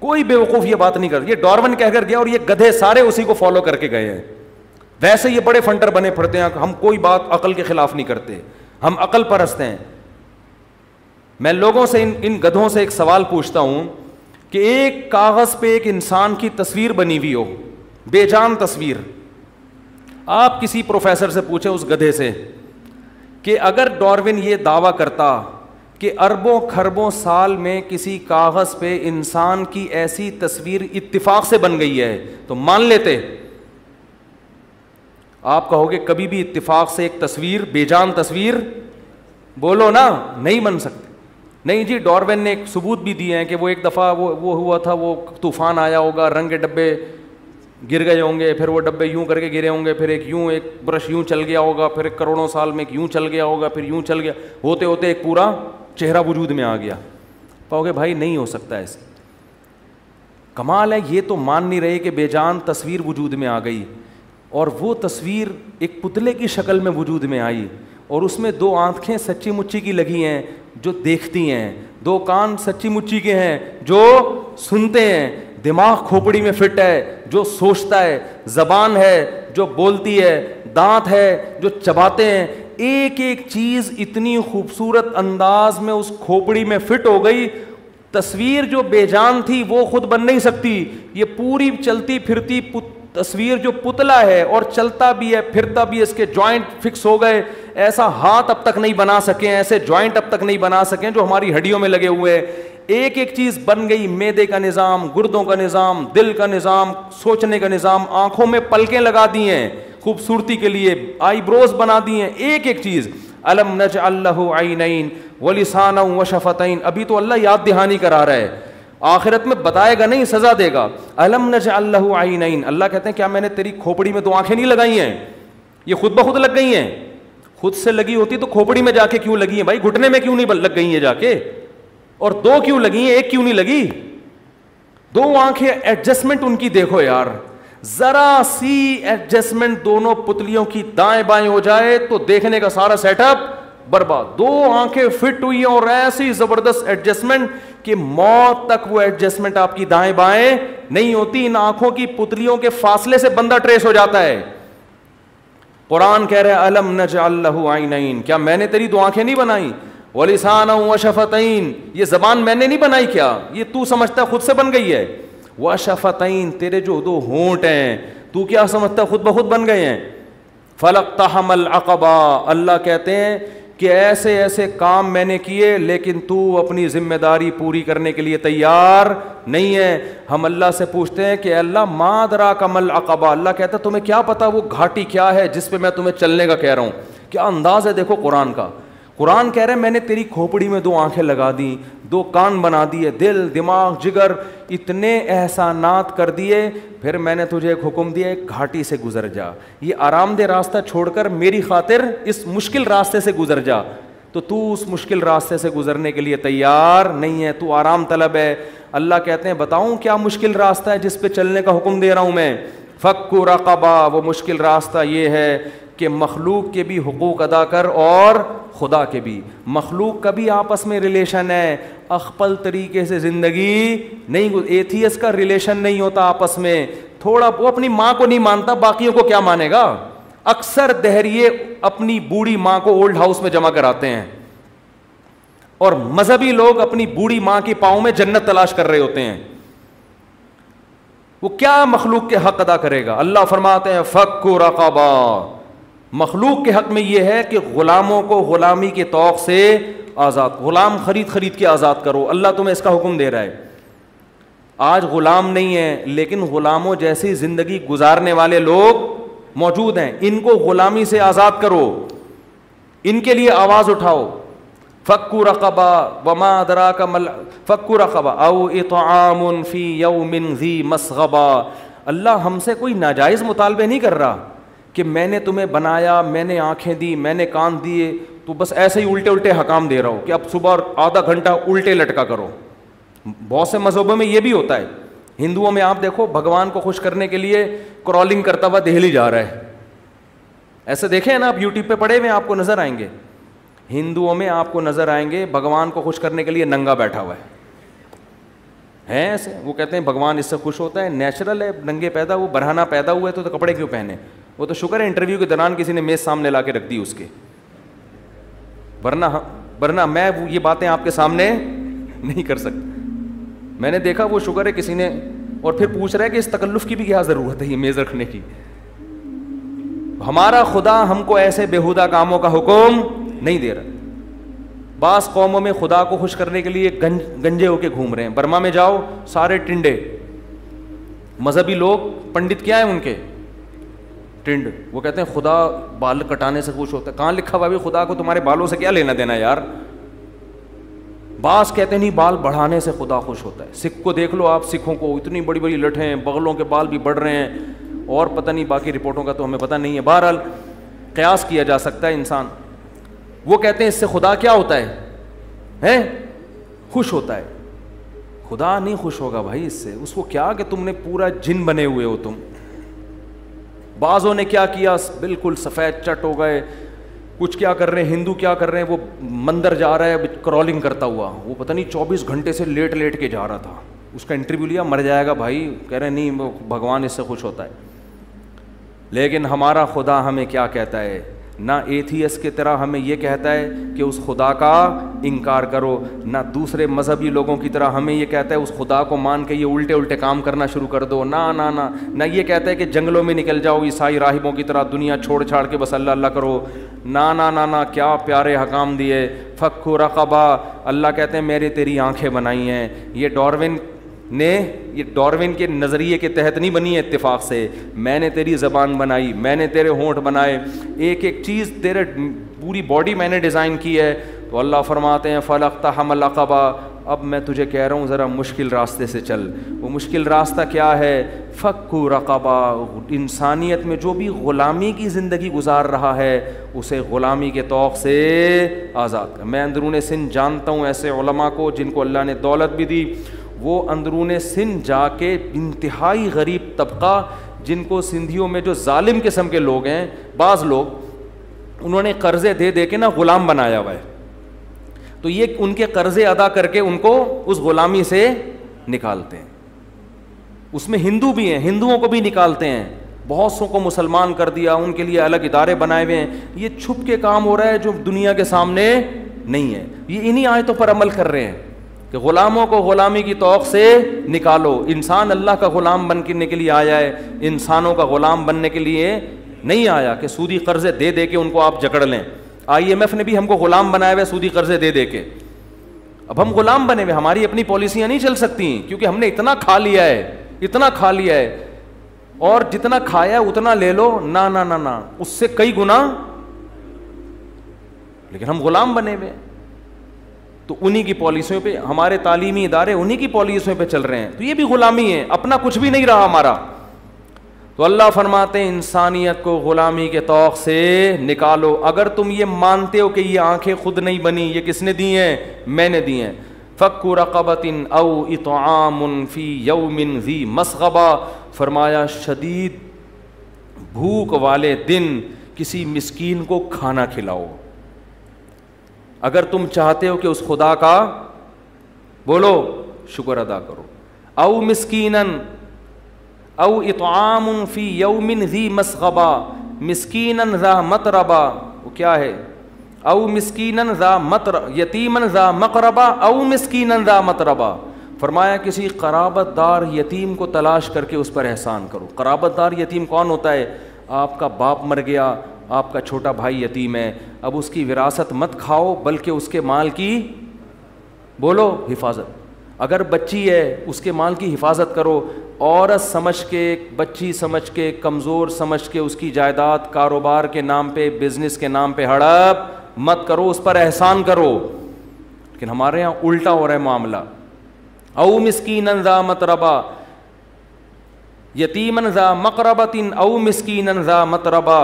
कोई बेवकूफ़ ये बात नहीं करता। ये डार्विन कहकर गया और ये गधे सारे उसी को फॉलो करके गए हैं। वैसे ये बड़े फंटर बने पड़ते हैं, हम कोई बात अकल के खिलाफ नहीं करते, हम अकल परस्ते हैं। मैं लोगों से इन गधों से एक सवाल पूछता हूं कि एक कागज़ पे एक इंसान की तस्वीर बनी हुई हो, बेजान तस्वीर, आप किसी प्रोफेसर से पूछें उस गधे से कि अगर डार्विन ये दावा करता कि अरबों खरबों साल में किसी कागज़ पे इंसान की ऐसी तस्वीर इत्तिफाक से बन गई है तो मान लेते? आप कहोगे कभी भी इत्तिफाक से एक तस्वीर, बेजान तस्वीर बोलो ना, नहीं बन सकती। नहीं जी, डार्विन ने एक सबूत भी दिए हैं कि वो एक दफ़ा वो हुआ था, वो तूफ़ान आया होगा, रंग के डब्बे गिर गए होंगे, फिर वो डब्बे यूं करके गिरे होंगे, फिर एक ब्रश यूं चल गया होगा, फिर करोड़ों साल में एक यूं चल गया होगा, फिर यूं चल गया होते होते एक पूरा चेहरा वजूद में आ गया। कहोगे भाई नहीं हो सकता ऐसे, कमाल है, ये तो मान नहीं रहे कि बेजान तस्वीर वजूद में आ गई और वो तस्वीर एक पुतले की शक्ल में वजूद में आई और उसमें दो आँखें सच्ची मुच्ची की लगी हैं जो देखती हैं, दो कान सच्ची मुच्ची के हैं जो सुनते हैं, दिमाग खोपड़ी में फिट है जो सोचता है, ज़बान है जो बोलती है, दांत है जो चबाते हैं। एक एक चीज़ इतनी खूबसूरत अंदाज में उस खोपड़ी में फिट हो गई, तस्वीर जो बेजान थी वो खुद बन नहीं सकती। ये पूरी चलती फिरती तस्वीर जो पुतला है और चलता भी है फिरता भी है, इसके जॉइंट फिक्स हो गए, ऐसा हाथ अब तक नहीं बना सके, ऐसे जॉइंट अब तक नहीं बना सके जो हमारी हड्डियों में लगे हुए हैं। एक एक चीज़ बन गई, मैदे का निज़ाम, गुर्दों का निज़ाम, दिल का निज़ाम, सोचने का निज़ाम, आँखों में पलकें लगा दी हैं खूबसूरती के लिए, आईब्रोज बना दी हैं, एक एक चीज़। अलम नजअल लहू ऐनैन व लिसाना व शफ़तैन, अभी तो अल्लाह याद दहानी करा रहा है, आखिरत में बताएगा नहीं सज़ा देगा। अलम नजअल लहू ऐनैन, अल्लाह कहते हैं क्या मैंने तेरी खोपड़ी में दो आँखें नहीं लगाई हैं? ये खुद ब खुद लग गई हैं, खुद से लगी होती तो खोपड़ी में जाके क्यों लगी हैं भाई? घुटने में क्यों नहीं लग गई हैं जाके? और दो क्यों लगी हैं, एक क्यों नहीं लगी? दो आँखें, एडजस्टमेंट उनकी देखो यार, जरा सी एडजस्टमेंट दोनों पुतलियों की दाएं बाएं हो जाए तो देखने का सारा सेटअप बर्बाद। दो आंखें फिट हुई और ऐसी जबरदस्त एडजस्टमेंट कि मौत तक वो एडजस्टमेंट आपकी दाएं बाएं नहीं होती। इन आंखों की पुतलियों के फासले से बंदा ट्रेस हो जाता है। कुरान कह रहा है अलम नजअल लहू ऐनैन, क्या मैंने तेरी दो आंखें नहीं बनाई? व लिसान व शफ़तैन, ये जबान मैंने नहीं बनाई क्या? ये तू समझता खुद से बन गई है। व शफ़तैन, तेरे जो दो होंठ हैं तू क्या समझता खुद ब खुद बन गए हैं? फलक़्तहमल अक़बा, अल्लाह कहते हैं कि ऐसे ऐसे काम मैंने किए लेकिन तू अपनी ज़िम्मेदारी पूरी करने के लिए तैयार नहीं है। हम अल्लाह से पूछते हैं कि अल्लाह मादरा कमल अक़बा, अल्लाह कहता है तुम्हें क्या पता वो घाटी क्या है जिस पर मैं तुम्हें चलने का कह रहा हूँ? क्या अंदाज़ है देखो कुरान का। कुरान कह रहे हैं मैंने तेरी खोपड़ी में दो आंखें लगा दी, दो कान बना दिए, दिल दिमाग जिगर इतने एहसानात कर दिए, फिर मैंने तुझे एक हुक्म दिया, एक घाटी से गुजर जा, ये आरामदेह रास्ता छोड़कर मेरी खातिर इस मुश्किल रास्ते से गुजर जा। तो तू उस मुश्किल रास्ते से गुजरने के लिए तैयार नहीं है, तू आराम तलब है। अल्लाह कहते हैं बताऊँ क्या मुश्किल रास्ता है जिस पर चलने का हुक्म दे रहा हूँ मैं? फक्कु रक़बा, वो मुश्किल रास्ता ये है कि मखलूक के भी हुकूक अदा कर और खुदा के भी। मखलूक का भी आपस में रिलेशन है, अखपल तरीके से ज़िंदगी नहीं, एथियस का रिलेशन नहीं होता आपस में। थोड़ा वो अपनी माँ को नहीं मानता, बाकियों को क्या मानेगा? अक्सर दहरिए अपनी बूढ़ी माँ को ओल्ड हाउस में जमा कराते हैं और मजहबी लोग अपनी बूढ़ी माँ के पाँव में जन्नत तलाश कर रहे होते हैं। वो क्या मखलूक के हक अदा करेगा? अल्लाह फरमाते हैं फक्कु रक़बा, मखलूक के हक में यह है कि ग़ुलामों को ग़ुलामी के तौक़ से आज़ाद, ग़ुलाम ख़रीद ख़रीद के आज़ाद करो, अल्लाह तुम्हें इसका हुक्म दे रहा है। आज ग़ुलाम नहीं है लेकिन ग़ुलामों जैसी ज़िंदगी गुजारने वाले लोग मौजूद हैं, इनको ग़ुलामी से आज़ाद करो, इनके लिए आवाज़ उठाओ। फ़क्कु रक़बा वमा अदराका मल फ़क्कु रक़बा औ इत्आमुन फ़ी यौमिन ज़ी मसग़बा, अल्लाह हमसे कोई नाजायज़ मुतालबे नहीं कर रहा कि मैंने तुम्हें बनाया, मैंने आँखें दी, मैंने कान दिए, तो बस ऐसे ही उल्टे उल्टे हकाम दे रहा हूँ कि अब सुबह आधा घंटा उल्टे लटका करो। बहुत से मज़हबों में ये भी होता है, हिंदुओं में आप देखो भगवान को खुश करने के लिए क्रॉलिंग करता हुआ देहली जा रहा है, ऐसे देखें ना आप, यूट्यूब पे पड़े हुए आपको नज़र आएंगे। हिंदुओं में आपको नज़र आएंगे भगवान को खुश करने के लिए नंगा बैठा हुआ है ऐसे, वो कहते हैं भगवान इससे खुश होता है, नेचुरल है, नंगे पैदा, वो बरहाना पैदा हुआ है तो कपड़े क्यों पहने? वो तो शुक्र है इंटरव्यू के दौरान किसी ने मेज सामने ला के रख दी उसके, वरना मैं ये बातें आपके सामने नहीं कर सकता। मैंने देखा वो शुक्र है किसी ने, और फिर पूछ रहा है कि इस तकल्लुफ़ की भी क्या ज़रूरत है ये मेज़ रखने की? हमारा खुदा हमको ऐसे बेहुदा कामों का हुक्म नहीं दे रहा। बास कौमों में खुदा को खुश करने के लिए गंजे होके घूम रहे हैं। बर्मा में जाओ, सारे टिंडे मजहबी लोग, पंडित क्या हैं उनके? टिंड। वो कहते हैं खुदा बाल कटाने से खुश होता है। कहाँ लिखा हुआ है खुदा को तुम्हारे बालों से क्या लेना देना यार? बास कहते हैं नहीं, बाल बढ़ाने से खुदा खुश होता है। सिख को देख लो आप, सिखों को इतनी बड़ी बड़ी लठें, बगलों के बाल भी बढ़ रहे हैं, और पता नहीं बाकी रिपोर्टों का तो हमें पता नहीं है, बहरहाल कयास किया जा सकता है इंसान। वो कहते हैं इससे खुदा क्या होता है? हैं, खुश होता है। खुदा नहीं खुश होगा भाई इससे, उसको क्या कि तुमने पूरा जिन बने हुए हो तुम। बाज़ों ने क्या किया, बिल्कुल सफ़ेद चट हो गए, कुछ क्या कर रहे हैं, हिंदू क्या कर रहे हैं, वो मंदिर जा रहा है क्रॉलिंग करता हुआ, वो पता नहीं 24 घंटे से लेट लेट के जा रहा था, उसका इंटरव्यू लिया, मर जाएगा भाई, कह रहे नहीं वो भगवान इससे खुश होता है। लेकिन हमारा खुदा हमें क्या कहता है, ना एथियस की तरह हमें यह कहता है कि उस खुदा का इनकार करो, ना दूसरे मजहबी लोगों की तरह हमें यह कहता है उस खुदा को मान के ये उल्टे उल्टे काम करना शुरू कर दो, ना ना ना ना ये कहता है कि जंगलों में निकल जाओ ईसाई राहिबों की तरह, दुनिया छोड़ छाड़ के बस अल्लाह अल्लाह करो, ना ना ना ना क्या प्यारे हकाम दिए। फ़क्कु रक़बा, अल्लाह कहते हैं मेरे तेरी आँखें बनाई हैं। ये डार्विन ने, ये डार्विन के नज़रिए के तहत नहीं बनी है इत्तेफाक से, मैंने तेरी ज़बान बनाई, मैंने तेरे होंठ बनाए, एक एक चीज़ तेरे पूरी बॉडी मैंने डिज़ाइन की है। तो अल्लाह फरमाते हैं फ़लक़्ता हमल अक़बा, अब मैं तुझे कह रहा हूँ ज़रा मुश्किल रास्ते से चल। वो मुश्किल रास्ता क्या है, फ़क्कु रक़बा। इंसानियत में जो भी ग़ुलामी की ज़िंदगी गुजार रहा है उसे ग़ुलामी के तौक़ से आज़ाद। मैं अंदरून सिंध जानता हूँ ऐसे उलमा को जिनको अल्लाह ने दौलत भी दी, वो अंदरून सिंध जाके इंतहाई गरीब तबका, जिनको सिंधियों में जो जालिम किस्म के लोग हैं, बाज़ लोग, उन्होंने कर्ज़े दे दे के ना ग़ुलाम बनाया हुआ है, तो ये उनके कर्ज़े अदा करके उनको उस ग़ुलामी से निकालते हैं। उसमें हिंदू भी हैं, हिंदुओं को भी निकालते हैं, बहुत सौ को मुसलमान कर दिया, उनके लिए अलग इदारे बनाए हुए हैं। ये छुप के काम हो रहा है जो दुनिया के सामने नहीं है। ये इन्हीं आयतों पर अमल कर रहे हैं कि ग़ुलामों को ग़ुलामी की तौक़ से निकालो। इंसान अल्लाह का ग़ुलाम बनने के लिए आया है, इंसानों का ग़ुलाम बनने के लिए नहीं आया कि सूदी कर्ज़े दे दे के उनको आप जकड़ लें। IMF ने भी हमको ग़ुलाम बनाए हुए सूदी कर्ज़े दे दे के, अब हम ग़ुलाम बने हुए, हमारी अपनी पॉलिसियाँ नहीं चल सकती क्योंकि हमने इतना खा लिया है, इतना खा लिया है, और जितना खाया है उतना ले लो, ना ना ना ना, उससे कई गुना। लेकिन हम ग़ुलाम बने हुए, तो उन्हीं की पॉलिसियों पे हमारे तालीमी इदारे उन्हीं की पॉलिसियों पे चल रहे हैं, तो ये भी ग़ुलामी है, अपना कुछ भी नहीं रहा हमारा। तो अल्लाह फरमाते हैं इंसानियत को ग़ुलामी के तौक़ से निकालो। अगर तुम ये मानते हो कि ये आंखें खुद नहीं बनी, ये किसने दी हैं, मैंने दी हैं। फ़क्कु रक़बतिन औ इत्आमुन फ़ी यौमिन ज़ी मसग़बा, फरमाया शदीद भूख वाले दिन किसी मिस्कीन को खाना खिलाओ। अगर तुम चाहते हो कि उस खुदा का बोलो शुक्र अदा करो। औ मिस्कीनन औ इत्आमुन फ़ी यौमिन ज़ी मसग़बा, मिस्कीनन ज़ा मतरबा, वो क्या है, औ मिस्कीनन ज़ा मतरबा, यतीमन ज़ा मक़रबा, औ मिस्कीनन ज़ा मतरबा। फरमाया किसी क़राबतदार यतीम को तलाश करके उस पर एहसान करो। क़राबतदार यतीम कौन होता है, आपका बाप मर गया, आपका छोटा भाई यतीम है, अब उसकी विरासत मत खाओ बल्कि उसके माल की बोलो हिफाजत। अगर बच्ची है उसके माल की हिफाजत करो, औरत समझ के, बच्ची समझ के, कमज़ोर समझ के उसकी जायदाद कारोबार के नाम पे, बिजनेस के नाम पे हड़प मत करो, उस पर एहसान करो। लेकिन हमारे यहाँ उल्टा हो रहा है मामला। औ मिस्कीनन ज़ा मतरबा, यतीमन ज़ा मक़रबतिन, औ मिस्कीनन ज़ा मतरबा,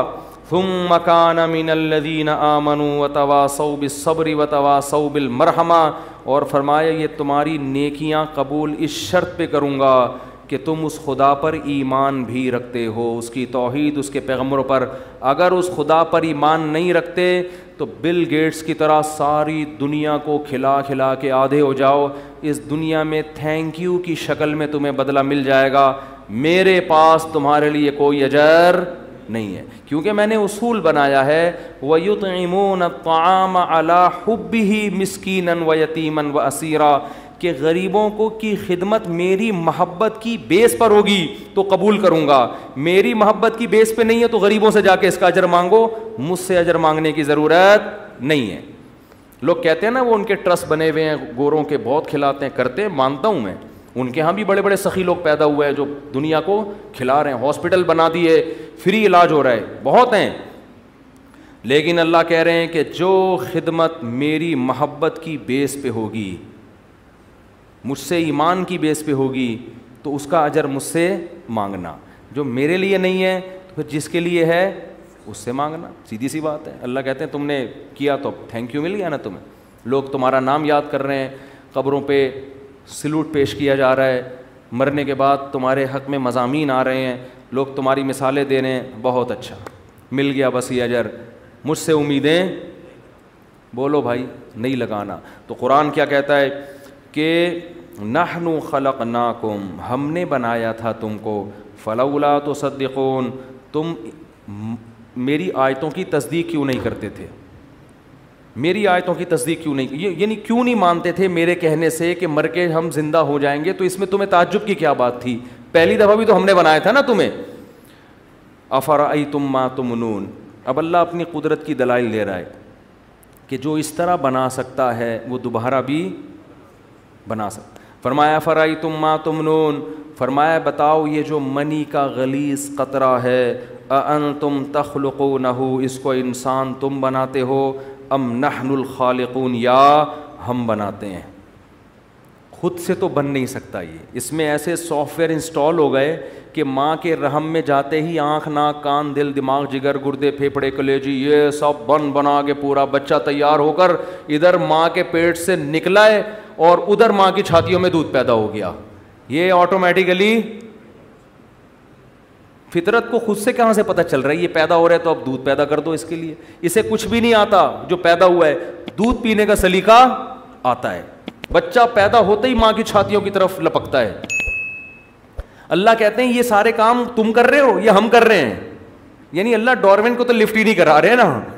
थुम्मा काना मिनल लज़ीना आमनू वतवासौ बिस्सब्र वतवासौ बिलमरहमा। और फरमाया ये तुम्हारी नेकियां कबूल इस शर्त पे करूँगा कि तुम उस खुदा पर ईमान भी रखते हो, उसकी तौहीद, उसके पैगम्बरों पर। अगर उस खुदा पर ईमान नहीं रखते तो बिल गेट्स की तरह सारी दुनिया को खिला खिला के आधे हो जाओ, इस दुनिया में थैंक यू की शक्ल में तुम्हें बदला मिल जाएगा, मेरे पास तुम्हारे लिए कोई अजर नहीं है, क्योंकि मैंने उसूल बनाया है वयुतइमून अत्ताम अला हुब्बिही मिस्कीनन व यतीमन व असीरा, के गरीबों को की खिदमत मेरी मोहब्बत की बेस पर होगी तो कबूल करूँगा, मेरी मोहब्बत की बेस पे नहीं है तो गरीबों से जाके इसका अजर मांगो, मुझसे अजर मांगने की ज़रूरत नहीं है। लोग कहते हैं ना वो उनके ट्रस्ट बने हुए हैं, गोरों के बहुत खिलाते हैं, करते हैं, मानता हूँ मैं, उनके यहाँ भी बड़े बड़े सखी लोग पैदा हुए हैं जो दुनिया को खिला रहे हैं, हॉस्पिटल बना दिए, फ्री इलाज हो रहा है, बहुत हैं। लेकिन अल्लाह कह रहे हैं कि जो खिदमत मेरी मोहब्बत की बेस पे होगी, मुझसे ईमान की बेस पे होगी, तो उसका अजर मुझसे मांगना, जो मेरे लिए नहीं है तो फिर जिसके लिए है उससे मांगना, सीधी सी बात है। अल्लाह कहते हैं तुमने किया तो थैंक यू मिल गया ना तुम्हें, लोग तुम्हारा नाम याद कर रहे हैं, कब्रों पर सलूट पेश किया जा रहा है, मरने के बाद तुम्हारे हक़ में मज़ामीन आ रहे हैं, लोग तुम्हारी मिसालें दे रहे हैं, बहुत अच्छा मिल गया बस ये अजर, मुझसे उम्मीदें, बोलो भाई, नहीं लगाना। तो कुरान क्या कहता है कि नहनु खलकनाकुम, हमने बनाया था तुमको, फलौला तुसद्दिकून, तुम मेरी आयतों की तस्दीक क्यों नहीं करते थे, मेरी आयतों की तस्दीक क्यों नहीं, यानी क्यों नहीं मानते थे मेरे कहने से कि मर के हम जिंदा हो जाएंगे, तो इसमें तुम्हें ताज्जुब की क्या बात थी, पहली दफ़ा भी तो हमने बनाया था ना तुम्हें। अफ़रअयतुम मा तुमनून, अब अल्लाह अपनी कुदरत की दलाइल दे रहा है कि जो इस तरह बना सकता है वो दोबारा भी बना सकता। फरमाया अफ़रअयतुम मा तुमनून, फरमाया बताओ ये जो मनी का गलीज़ कतरा है, अअंतुम तख़्लुक़ूनहु, इसको इंसान तुम बनाते हो, अम नहनुल खालिक़ून, या हम बनाते हैं। खुद से तो बन नहीं सकता ये, इसमें ऐसे सॉफ्टवेयर इंस्टॉल हो गए कि माँ के रहम में जाते ही आँख, नाक, कान, दिल, दिमाग, जिगर, गुर्दे, फेफड़े, कलेजी, ये सब बना के पूरा बच्चा तैयार होकर इधर माँ के पेट से निकला है और उधर माँ की छातियों में दूध पैदा हो गया। ये ऑटोमेटिकली, फितरत को खुद से कहाँ से पता चल रहा है, ये पैदा हो रहा है तो अब दूध पैदा कर दो इसके लिए, इसे कुछ भी नहीं आता, जो पैदा हुआ है दूध पीने का सलीका आता है, बच्चा पैदा होते ही माँ की छातियों की तरफ लपकता है। अल्लाह कहते हैं ये सारे काम तुम कर रहे हो या हम कर रहे हैं, यानी अल्लाह डार्विन को तो लिफ्ट ही नहीं करा रहे हैं ना,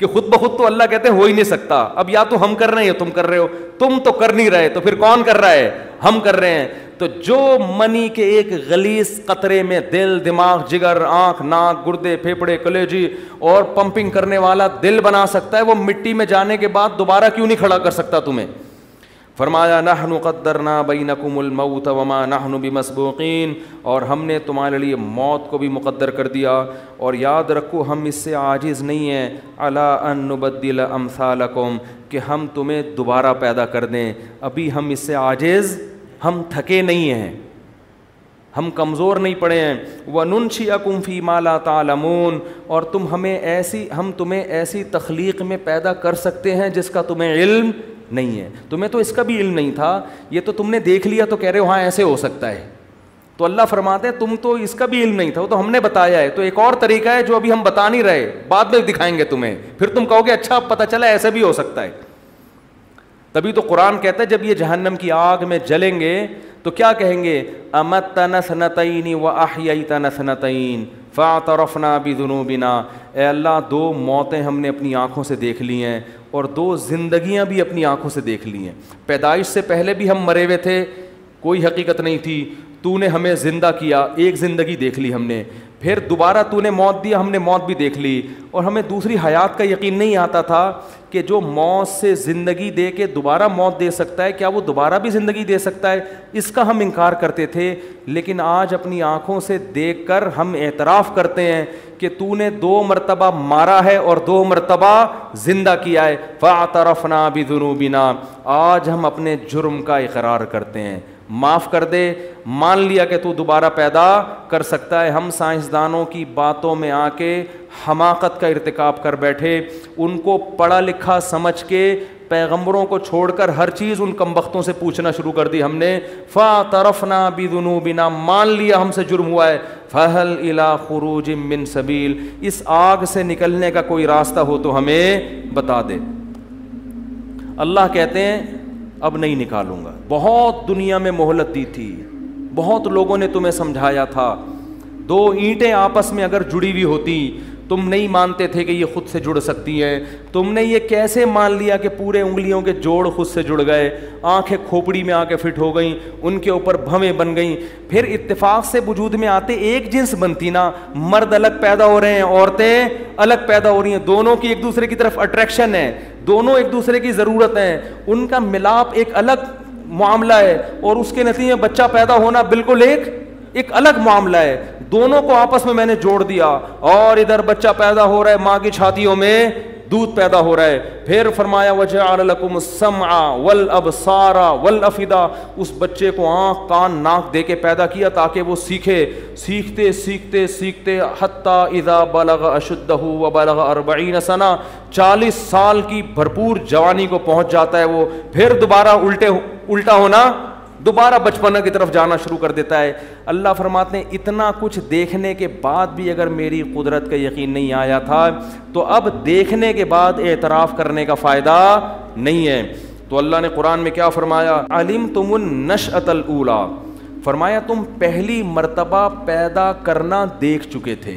कि खुद ब खुद तो अल्लाह कहते हैं हो ही नहीं सकता। अब या तो हम कर रहे हैं या तुम कर रहे हो, तुम तो कर नहीं रहे तो फिर कौन कर रहा है, हम कर रहे हैं। तो जो मनी के एक गलीस कतरे में दिल, दिमाग, जिगर, आँख, नाक, गुर्दे, फेफड़े, कलेजी और पंपिंग करने वाला दिल बना सकता है, वो मिट्टी में जाने के बाद दोबारा क्यों नहीं खड़ा कर सकता तुम्हें। फरमाया नहनु क़द्दरना बैनकुमुल मौत वमा नहनु बिमस्बूक़ीन, और हमने तुम्हारे लिए मौत को भी मुक़द्दर कर दिया और याद रखो हम इससे आजिज़ नहीं हैं, अला अन नुबद्दिल अम्सालकुम, कि हम तुम्हें दोबारा पैदा कर दें, अभी हम इससे आजिज़, हम थके नहीं हैं, हम कमज़ोर नहीं पड़े हैं। वनुनशिअकुम फी मा ला तालमून, और हम तुम्हें ऐसी तख्लीक़ में पैदा कर सकते हैं जिसका तुम्हें इल्म नहीं है, तुम्हें तो इसका भी इल्म नहीं था, ये तो तुमने देख लिया तो कह रहे हो हाँ ऐसे हो सकता है। तो अल्लाह फरमाते हैं तुम तो इसका भी इल्म नहीं था, वो तो हमने बताया है, तो एक और तरीका है जो अभी हम बता नहीं रहे, बाद में दिखाएंगे तुम्हें, फिर तुम कहोगे अच्छा पता चला ऐसे भी हो सकता है। तभी तो कुरान कहता है जब ये जहन्नम की आग में जलेंगे तो क्या कहेंगे, अमत्तना सनतैन व अहयैतना सनतैन फातरफना बिजुनूबिना, ए अल्लाह दो मौतें हमने अपनी आँखों से देख ली हैं और दो जिंदगियां भी अपनी आँखों से देख ली हैं। पैदाइश से पहले भी हम मरे हुए थे, कोई हकीकत नहीं थी, तूने हमें ज़िंदा किया, एक ज़िंदगी देख ली हमने, फिर दोबारा तूने मौत दिया, हमने मौत भी देख ली, और हमें दूसरी हयात का यकीन नहीं आता था कि जो मौत से ज़िंदगी दे के दोबारा मौत दे सकता है, क्या वो दोबारा भी ज़िंदगी दे सकता है, इसका हम इनकार करते थे। लेकिन आज अपनी आँखों से देख कर हम एतराफ़ करते हैं कि तूने दो मरतबा मारा है और दो मरतबा ज़िंदा किया है। फ़ातरफ़ना बिज़ुनूबिना, आज हम अपने जुर्म का इकरार करते हैं, माफ़ कर दे, मान लिया कि तू दोबारा पैदा कर सकता है। हम साइंसदानों की बातों में आके हमाकत का इर्तिकाब कर बैठे, उनको पढ़ा लिखा समझ के पैगम्बरों को छोड़कर हर चीज़ उन कमबख्तों से पूछना शुरू कर दी हमने। फ़ातरफ़ना बिज़ुनूबिना, मान लिया हमसे जुर्म हुआ है। फ़हल इला खुरूज मिन सबील, इस आग से निकलने का कोई रास्ता हो तो हमें बता दे। अल्लाह कहते हैं अब नहीं निकालूंगा, बहुत दुनिया में मोहलत दी थी, बहुत लोगों ने तुम्हें समझाया था, दो ईंटें आपस में अगर जुड़ी हुई होती, तुम नहीं मानते थे कि ये खुद से जुड़ सकती हैं, तुमने ये कैसे मान लिया कि पूरे उंगलियों के जोड़ खुद से जुड़ गए, आंखें खोपड़ी में आके फिट हो गईं, उनके ऊपर भवें बन गईं, फिर इत्तेफाक से वजूद में आते एक जिन्स बनती ना, मर्द अलग पैदा हो रहे हैं, औरतें अलग पैदा हो रही हैं, दोनों की एक दूसरे की तरफ अट्रैक्शन है, दोनों एक दूसरे की ज़रूरत है, उनका मिलाप एक अलग मामला है और उसके नतीजे में बच्चा पैदा होना बिल्कुल एक अलग मामला है, दोनों को आपस में मैंने जोड़ दिया और इधर बच्चा पैदा हो रहा है, माँ की छातियों में दूध पैदा हो रहा है। फिर फरमाया वजअल लकुम समआ वल अबसारा वल अफिदा, उस बच्चे को आँख, कान, नाक दे के पैदा किया ताकि वो सीखे, सीखते सीखते सीखते हत्ता इज़ा बलग अशुद्दहु व बलग 40 सना, 40 साल की भरपूर जवानी को पहुँच जाता है वो, फिर दोबारा उल्टा होना दोबारा बचपना की तरफ जाना शुरू कर देता है। अल्लाह फरमाते हैं इतना कुछ देखने के बाद भी अगर मेरी कुदरत का यकीन नहीं आया था तो अब देखने के बाद एतराफ़ करने का फ़ायदा नहीं है। तो अल्लाह ने कुरान में क्या फरमाया, अलिम तुमुन नशअतल ऊला, फरमाया तुम पहली मर्तबा पैदा करना देख चुके थे,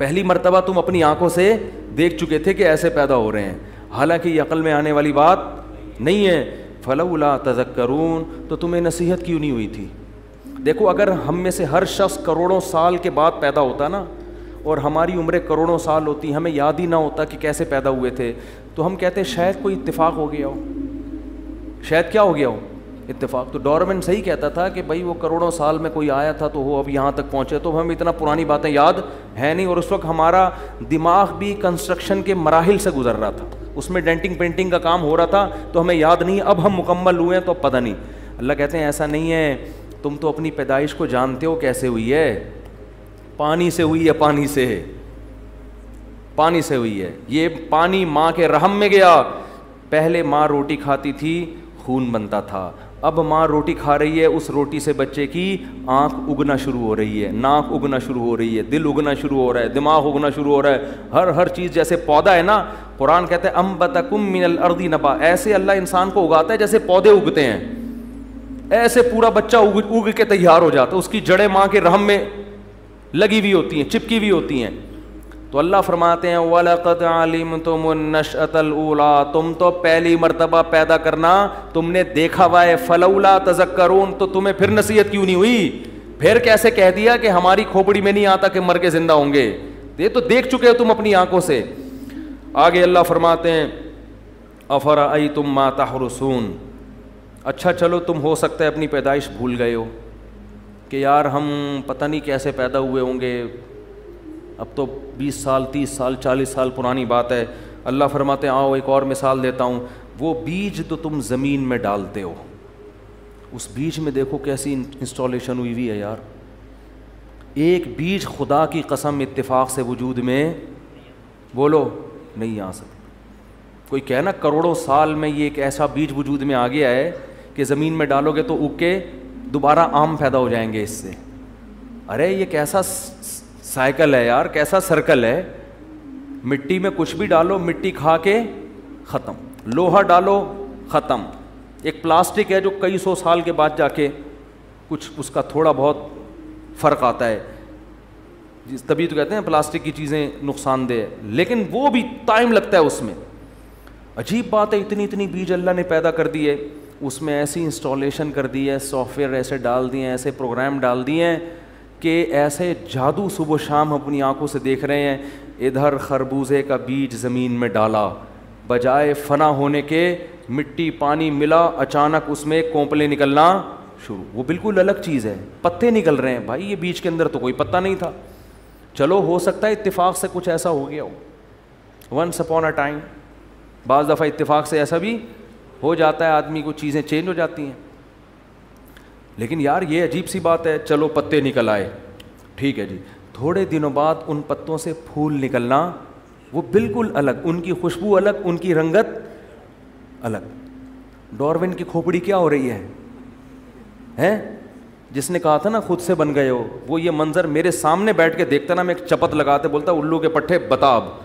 पहली मर्तबा तुम अपनी आँखों से देख चुके थे कि ऐसे पैदा हो रहे हैं, हालांकि ये अक़ल में आने वाली बात नहीं है। फलौला तज़क्करून, तो तुम्हें नसीहत क्यों नहीं हुई थी। देखो अगर हम में से हर शख्स करोड़ों साल के बाद पैदा होता ना, और हमारी उम्रें करोड़ों साल होती, हमें याद ही ना होता कि कैसे पैदा हुए थे, तो हम कहते शायद कोई इत्तिफाक हो गया हो, शायद क्या हो गया हो, इत्तिफाक। तो डार्विन सही कहता था कि भाई वो करोड़ों साल में कोई आया था तो वो अब यहाँ तक पहुँचे, तो हमें इतना पुरानी बातें याद है नहीं, और उस वक्त हमारा दिमाग भी कंस्ट्रक्शन के मराहिल से गुजर रहा था, उसमें डेंटिंग पेंटिंग का काम हो रहा था, तो हमें याद नहीं, अब हम मुकम्मल हुए हैं तो अब पता नहीं। अल्लाह कहते हैं ऐसा नहीं है, तुम तो अपनी पैदाइश को जानते हो कैसे हुई है, पानी से हुई है, पानी से, पानी से हुई है। ये पानी माँ के रहम में गया, पहले माँ रोटी खाती थी खून बनता था, अब माँ रोटी खा रही है, उस रोटी से बच्चे की आँख उगना शुरू हो रही है, नाक उगना शुरू हो रही है, दिल उगना शुरू हो रहा है, दिमाग उगना शुरू हो रहा है, हर चीज़ जैसे पौधा है ना, कुरान कहते हैं अम्बतकुम मिनल अर्दी नबा, ऐसे अल्लाह इंसान को उगाता है जैसे पौधे उगते हैं, ऐसे पूरा बच्चा उग के तैयार हो जाता है, उसकी जड़ें माँ के रहम में लगी हुई होती हैं, चिपकी हुई होती हैं। तो अल्लाह फरमाते हैं वलक़द अलिमतुमुन नशअतल ऊला, तुम तो पहली मर्तबा पैदा करना तुमने देखा हुआ है, फलौला तज़क्करून, तो तुम्हें फिर नसीहत क्यों नहीं हुई, फिर कैसे कह दिया कि हमारी खोपड़ी में नहीं आता कि मर के ज़िंदा होंगे, ये तो देख चुके हो तुम अपनी आंखों से। आगे अल्लाह फरमाते हैं अफ़रअयतुम मा तहरुसून, अच्छा चलो तुम हो सकता है अपनी पैदाइश भूल गए हो कि यार हम पता नहीं कैसे पैदा हुए होंगे, अब तो 20 साल 30 साल 40 साल पुरानी बात है। अल्लाह फरमाते हैं आओ एक और मिसाल देता हूँ, वो बीज तो तुम ज़मीन में डालते हो, उस बीज में देखो कैसी इंस्टॉलेशन हुई हुई है यार, एक बीज खुदा की कसम इत्तिफाक से वजूद में बोलो नहीं आ सकता। कोई कहे ना करोड़ों साल में ये एक ऐसा बीज वजूद में आ गया है कि ज़मीन में डालोगे तो उग के दोबारा आम पैदा हो जाएंगे इससे, अरे ये कैसा साइकिल है यार, कैसा सर्कल है। मिट्टी में कुछ भी डालो मिट्टी खा के ख़त्म, लोहा डालो ख़त्म, एक प्लास्टिक है जो कई सौ साल के बाद जाके कुछ उसका थोड़ा बहुत फ़र्क आता है, तभी तो कहते हैं प्लास्टिक की चीज़ें नुकसानदेह है, लेकिन वो भी टाइम लगता है उसमें। अजीब बात है, इतनी इतनी बीज अल्लाह ने पैदा कर दी है, उसमें ऐसी इंस्टॉलेशन कर दी है, सॉफ्टवेयर ऐसे डाल दिए हैं, ऐसे प्रोग्राम डाल दिए हैं कि ऐसे जादू सुबह शाम अपनी आंखों से देख रहे हैं। इधर खरबूजे का बीज ज़मीन में डाला, बजाय फना होने के मिट्टी पानी मिला, अचानक उसमें कोंपले निकलना शुरू, वो बिल्कुल अलग चीज़ है, पत्ते निकल रहे हैं, भाई ये बीज के अंदर तो कोई पत्ता नहीं था। चलो हो सकता है इत्तिफाक से कुछ ऐसा हो गया हो, वंस अपॉन अ टाइम, बाज़ दफ़ा इत्तिफाक से ऐसा भी हो जाता है, आदमी को चीज़ें चेंज हो जाती हैं, लेकिन यार ये अजीब सी बात है। चलो पत्ते निकल आए, ठीक है जी, थोड़े दिनों बाद उन पत्तों से फूल निकलना, वो बिल्कुल अलग, उनकी खुशबू अलग, उनकी रंगत अलग। डार्विन की खोपड़ी क्या हो रही है हैं? जिसने कहा था ना खुद से बन गए हो, वो ये मंज़र मेरे सामने बैठ के देखता ना, मैं एक चपत लगाते बोलता उल्लू के पट्टे बता, अब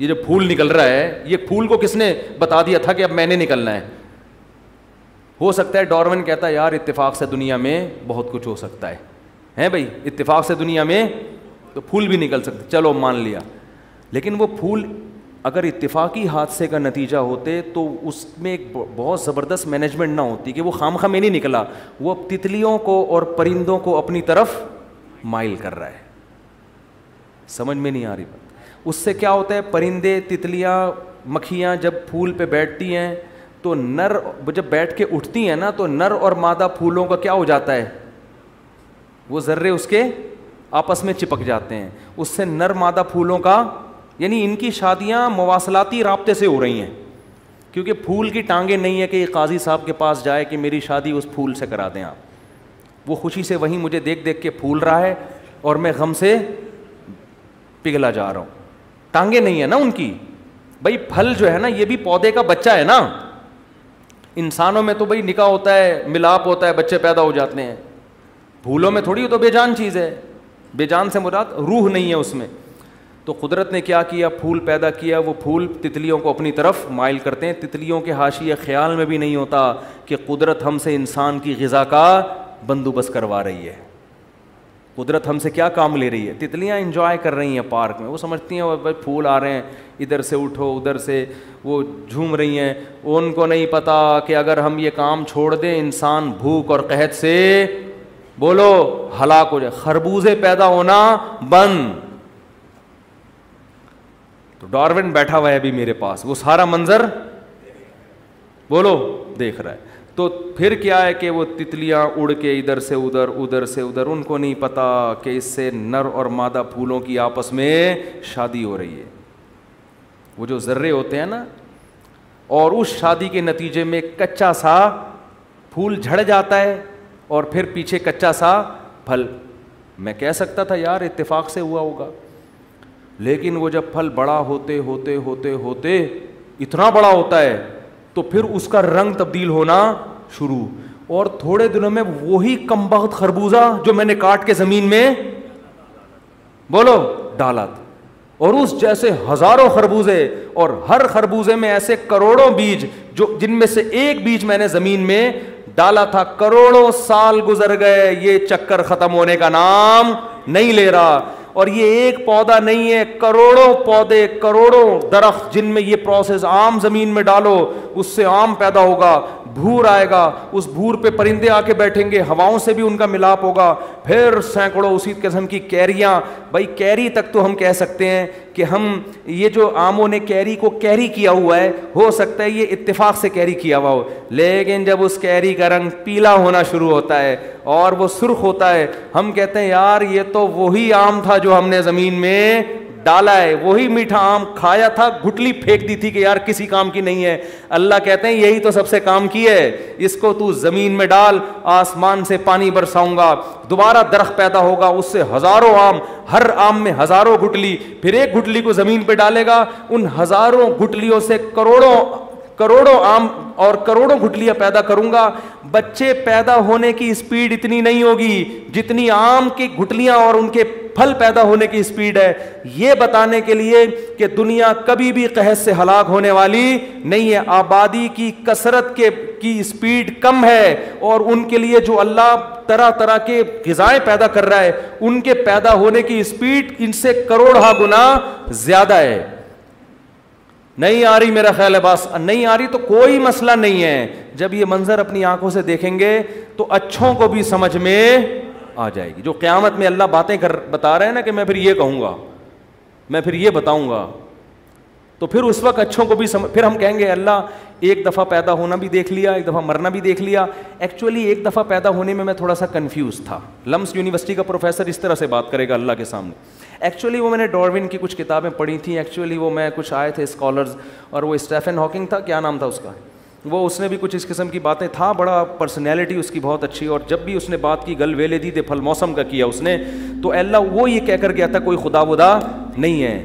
ये जो फूल निकल रहा है ये फूल को किसने बता दिया था कि अब मैंने निकलना है। हो सकता है डार्विन कहता है यार इत्तिफाक से दुनिया में बहुत कुछ हो सकता है, हैं भाई, इत्तिफाक से दुनिया में तो फूल भी निकल सकते, चलो मान लिया। लेकिन वो फूल अगर इत्तिफाकी हादसे का नतीजा होते तो उसमें एक बहुत ज़बरदस्त मैनेजमेंट ना होती कि वो खामखा में नहीं निकला, वो अब तितलियों को और परिंदों को अपनी तरफ माइल कर रहा है। समझ में नहीं आ रही बात। उससे क्या होता है, परिंदे तितलियाँ मक्खियाँ जब फूल पर बैठती हैं तो नर जब बैठ के उठती हैं ना, तो नर और मादा फूलों का क्या हो जाता है, वो ज़र्रे उसके आपस में चिपक जाते हैं, उससे नर मादा फूलों का यानी इनकी शादियां मवासलाती राब्ते से हो रही हैं, क्योंकि फूल की टांगे नहीं है कि काजी साहब के पास जाए कि मेरी शादी उस फूल से करा दें आप, वो खुशी से वहीं मुझे देख देख के फूल रहा है और मैं गम से पिघला जा रहा हूँ, टांगे नहीं है ना उनकी। भाई फल जो है ना, ये भी पौधे का बच्चा है ना, इंसानों में तो भाई निकाह होता है, मिलाप होता है, बच्चे पैदा हो जाते हैं, भूलों में थोड़ी, तो बेजान चीज़ है। बेजान से मुराद रूह नहीं है उसमें। तो कुदरत ने क्या किया, फूल पैदा किया, वो फूल तितलियों को अपनी तरफ माइल करते हैं। तितलियों के हाशिए ख्याल में भी नहीं होता कि कुदरत हमसे इंसान की ग़िज़ा का बंदोबस्त करवा रही है, कुदरत हमसे क्या काम ले रही है। तितलियाँ इंजॉय कर रही हैं पार्क में, वो समझती हैं वो भाई फूल आ रहे हैं, इधर से उठो उधर से, वो झूम रही हैं। उनको नहीं पता कि अगर हम ये काम छोड़ दें इंसान भूख और कहत से बोलो हलाक हो जाए, खरबूजे पैदा होना बंद। तो डार्विन बैठा हुआ है अभी मेरे पास, वो सारा मंजर बोलो देख रहा है। तो फिर क्या है कि वो तितलियाँ उड़ के इधर से उधर, उधर से उधर, उनको नहीं पता कि इससे नर और मादा फूलों की आपस में शादी हो रही है। वो जो जर्रे होते हैं ना, और उस शादी के नतीजे में कच्चा सा फूल झड़ जाता है और फिर पीछे कच्चा सा फल। मैं कह सकता था यार इत्तेफाक से हुआ होगा, लेकिन वो जब फल बड़ा होते होते होते होते इतना बड़ा होता है तो फिर उसका रंग तब्दील होना शुरू, और थोड़े दिनों में वही कमबख्त खरबूजा जो मैंने काट के ज़मीन में बोलो डाला था, और उस जैसे हज़ारों खरबूजे, और हर खरबूजे में ऐसे करोड़ों बीज जो जिनमें से एक बीज मैंने ज़मीन में डाला था। करोड़ों साल गुजर गए, ये चक्कर ख़त्म होने का नाम नहीं ले रहा। और ये एक पौधा नहीं है, करोड़ों पौधे, करोड़ों दरख्त जिनमें ये प्रोसेस, आम ज़मीन में डालो उससे आम पैदा होगा, भूर आएगा, उस भूर पे परिंदे आके बैठेंगे, हवाओं से भी उनका मिलाप होगा, फिर सैकड़ों उसी किस्म की कैरियाँ। भाई कैरी तक तो हम कह सकते हैं कि हम ये जो आमों ने कैरी को कैरी किया हुआ है, हो सकता है ये इत्तेफाक से कैरी किया हुआ हो, लेकिन जब उस कैरी का रंग पीला होना शुरू होता है और वो सुर्ख होता है, हम कहते हैं यार ये तो वही आम था जो हमने ज़मीन में डाला है, वही मीठा आम खाया था, गुठली फेंक दी थी कि यार किसी काम की नहीं है। अल्लाह कहते हैं यही तो सबसे काम की है, इसको तू ज़मीन में डाल, आसमान से पानी बरसाऊंगा, दोबारा दरख्त पैदा होगा, उससे हज़ारों आम, हर आम में हज़ारों गुठली, फिर एक गुठली को ज़मीन पे डालेगा, उन हज़ारों गुठलियों से करोड़ों करोड़ों आम और करोड़ों गुठलियाँ पैदा करूँगा। बच्चे पैदा होने की स्पीड इतनी नहीं होगी जितनी आम की गुठलियाँ और उनके फल पैदा होने की स्पीड है। ये बताने के लिए कि दुनिया कभी भी कहत से हलाक होने वाली नहीं है। आबादी की कसरत की स्पीड कम है, और उनके लिए जो अल्लाह तरह तरह के ग़िज़ाएँ पैदा कर रहा है, उनके पैदा होने की स्पीड इनसे करोड़ों गुना ज़्यादा है। नहीं आ रही मेरा ख्याल है, बस नहीं आ रही तो कोई मसला नहीं है, जब ये मंजर अपनी आंखों से देखेंगे तो अच्छों को भी समझ में आ जाएगी। जो क़यामत में अल्लाह बातें बता रहे हैं ना कि मैं फिर ये कहूँगा, मैं फिर ये बताऊँगा, तो फिर उस वक्त अच्छों को भी फिर हम कहेंगे अल्लाह एक दफ़ा पैदा होना भी देख लिया, एक दफ़ा मरना भी देख लिया। एक्चुअली एक दफ़ा पैदा होने में मैं थोड़ा सा कन्फ्यूज़ था। लम्स यूनिवर्सिटी का प्रोफेसर इस तरह से बात करेगा अल्लाह के सामने। एक्चुअली वो मैंने डार्विन की कुछ किताबें पढ़ी थी, एक्चुअली वो मैं कुछ आए थे स्कॉलर्स, और वो स्टीफन हॉकिंग था, क्या नाम था उसका, वो उसने भी कुछ इस किस्म की बातें था, बड़ा पर्सनैलिटी उसकी बहुत अच्छी, और जब भी उसने बात की गल वेले दी दे फल मौसम का किया उसने, तो अल्लाह वो ये कहकर गया था कोई खुदा वुदा नहीं है।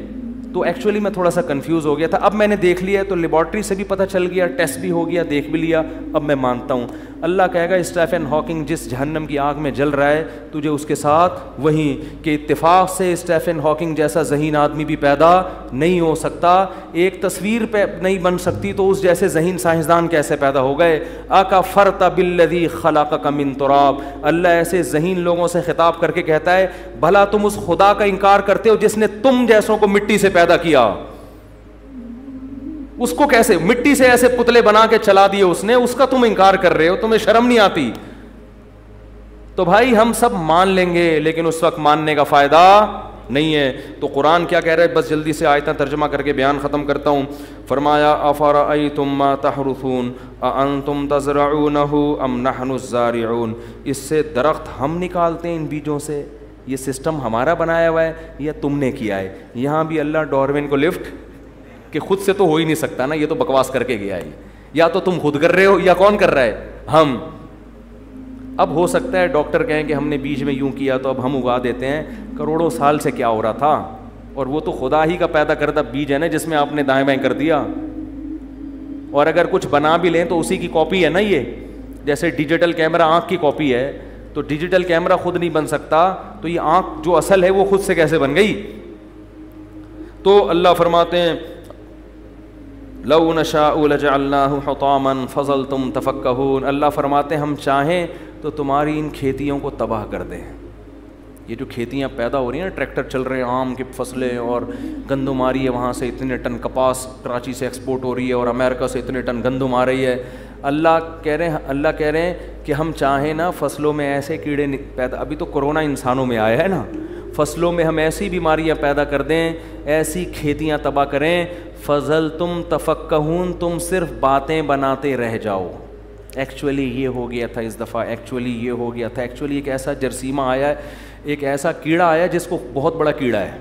तो एक्चुअली मैं थोड़ा सा कंफ्यूज हो गया था, अब मैंने देख लिया तो लेबॉर्ट्री से भी पता चल गया, टेस्ट भी हो गया, देख भी लिया, अब मैं मानता हूँ। अल्लाह कहेगा स्टीफन हॉकिंग जिस जहन्नम की आग में जल रहा है तुझे उसके साथ वहीं, कि इत्तेफाक से स्टीफन हॉकिंग जैसा ज़हीन आदमी भी पैदा नहीं हो सकता, एक तस्वीर पे नहीं बन सकती, तो उस जैसे ज़हीन साइंसदान कैसे पैदा हो गए। आका फ़रता बिल्लज़ी ख़लक़क मिन तुराब, अल्लाह ऐसे ज़हीन लोगों से ख़िताब करके कहता है भला तुम उस खुदा का इनकार करते हो जिसने तुम जैसों को मिट्टी से पैदा किया। उसको कैसे मिट्टी से ऐसे पुतले बना के चला दिए उसने, उसका तुम इनकार कर रहे हो, तुम्हें शर्म नहीं आती। तो भाई हम सब मान लेंगे, लेकिन उस वक्त मानने का फायदा नहीं है। तो कुरान क्या कह रहा है, बस जल्दी से आयतें तर्जमा करके बयान ख़त्म करता हूँ। फरमाया अफ़रअय्तुम मा तहरुसून अअंतुम तज़रऊनहु अम नहनुज़्ज़ारिऊन, इससे दरख्त हम निकालते हैं इन बीजों से, ये सिस्टम हमारा बनाया हुआ है या तुमने किया है। यहाँ भी अल्लाह डार्विन को लिफ्ट कि खुद से तो हो ही नहीं सकता ना, ये तो बकवास करके गया है, या तो तुम खुद कर रहे हो या कौन कर रहा है, हम। अब हो सकता है डॉक्टर कहें कि हमने बीज में यूं किया तो अब हम उगा देते हैं, करोड़ों साल से क्या हो रहा था, और वो तो खुदा ही का पैदा करता बीज है ना जिसमें आपने दाएं बाएं कर दिया। और अगर कुछ बना भी लें तो उसी की कॉपी है ना ये। जैसे डिजिटल कैमरा आँख की कॉपी है, तो डिजिटल कैमरा खुद नहीं बन सकता, तो ये आँख जो असल है वो खुद से कैसे बन गई। तो अल्लाह फरमाते हैं लौ नशाउ लजअलनाहु हुतामन फज़लतुम तफक्कहून। अल्लाह फरमाते हम चाहें तो तुम्हारी इन खेतियों को तबाह कर दें। ये जो खेतियाँ पैदा हो रही हैं ना, ट्रैक्टर चल रहे हैं, आम की फसलें और गंदम आ रही है, वहाँ से इतने टन कपास कराची से एक्सपोर्ट हो रही है और अमेरिका से इतने टन गंदम आ रही है। अल्लाह कह रहे हैं कि हम चाहें ना फसलों में ऐसे कीड़े पैदा, अभी तो कोरोना इंसानों में आया है ना, फसलों में हम ऐसी बीमारियां पैदा कर दें, ऐसी खेतियां तबाह करें। फजल तुम तफक्कहून, तुम सिर्फ बातें बनाते रह जाओ। एक्चुअली ये हो गया था इस दफ़ा, एक्चुअली ये हो गया था, एक्चुअली एक ऐसा जर्सीमा आया, एक ऐसा कीड़ा आया जिसको बहुत बड़ा कीड़ा है।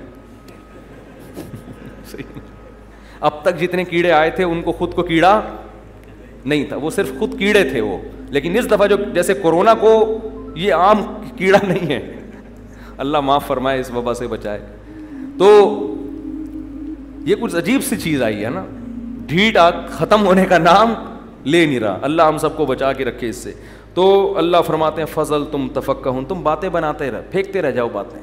अब तक जितने कीड़े आए थे उनको खुद को कीड़ा नहीं था, वो सिर्फ खुद कीड़े थे वो। लेकिन इस दफ़ा जो जैसे कोरोना को ये आम कीड़ा नहीं है, अल्लाह माफ़ फरमाए, इस वबा से बचाए। तो ये कुछ अजीब सी चीज़ आई है ना, ढीठ ख़त्म होने का नाम ले नहीं रहा। अल्लाह हम सबको बचा के रखे इससे। तो अल्लाह फरमाते हैं फजल तुम तफक्कहून, तुम बातें बनाते रह, फेंकते रह जाओ बातें।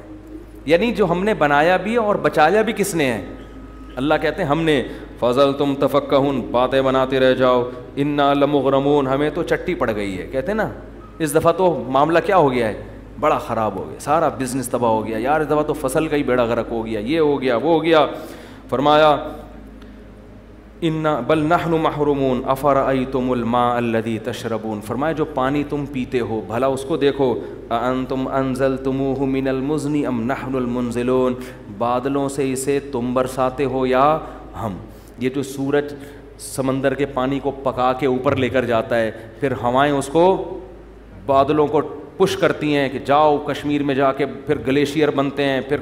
यानी जो हमने बनाया भी और बचाया भी किसने है, अल्लाह कहते हैं हमने। फजल तुम तफक्कहून, बातें बनाते रह जाओ। इन्ना लमुग़रमून, हमें तो चट्टी पड़ गई है। कहते हैं ना इस दफ़ा तो मामला क्या हो गया है, बड़ा ख़राब हो गया, सारा बिजनेस तबाह हो गया यार, इस दफ़ा तो फसल का ही बेड़ा गर्क हो गया, ये हो गया वो हो गया। फरमाया इन्ना बल नहनु महरूमून अफ़रअय्तुमुल मा अल्लज़ी तशरबून। फरमाया जो पानी तुम पीते हो भला उसको देखो। अअंतुम अंज़लतुमूहु मिनल मुज़्नी अम नहनुल मुंज़िलून, बादलों से इसे तुम बरसाते हो या हम। ये जो सूरज समंदर के पानी को पका के ऊपर लेकर जाता है, फिर हवाएं उसको बादलों को पुश करती हैं कि जाओ कश्मीर में जाके, फिर ग्लेशियर बनते हैं, फिर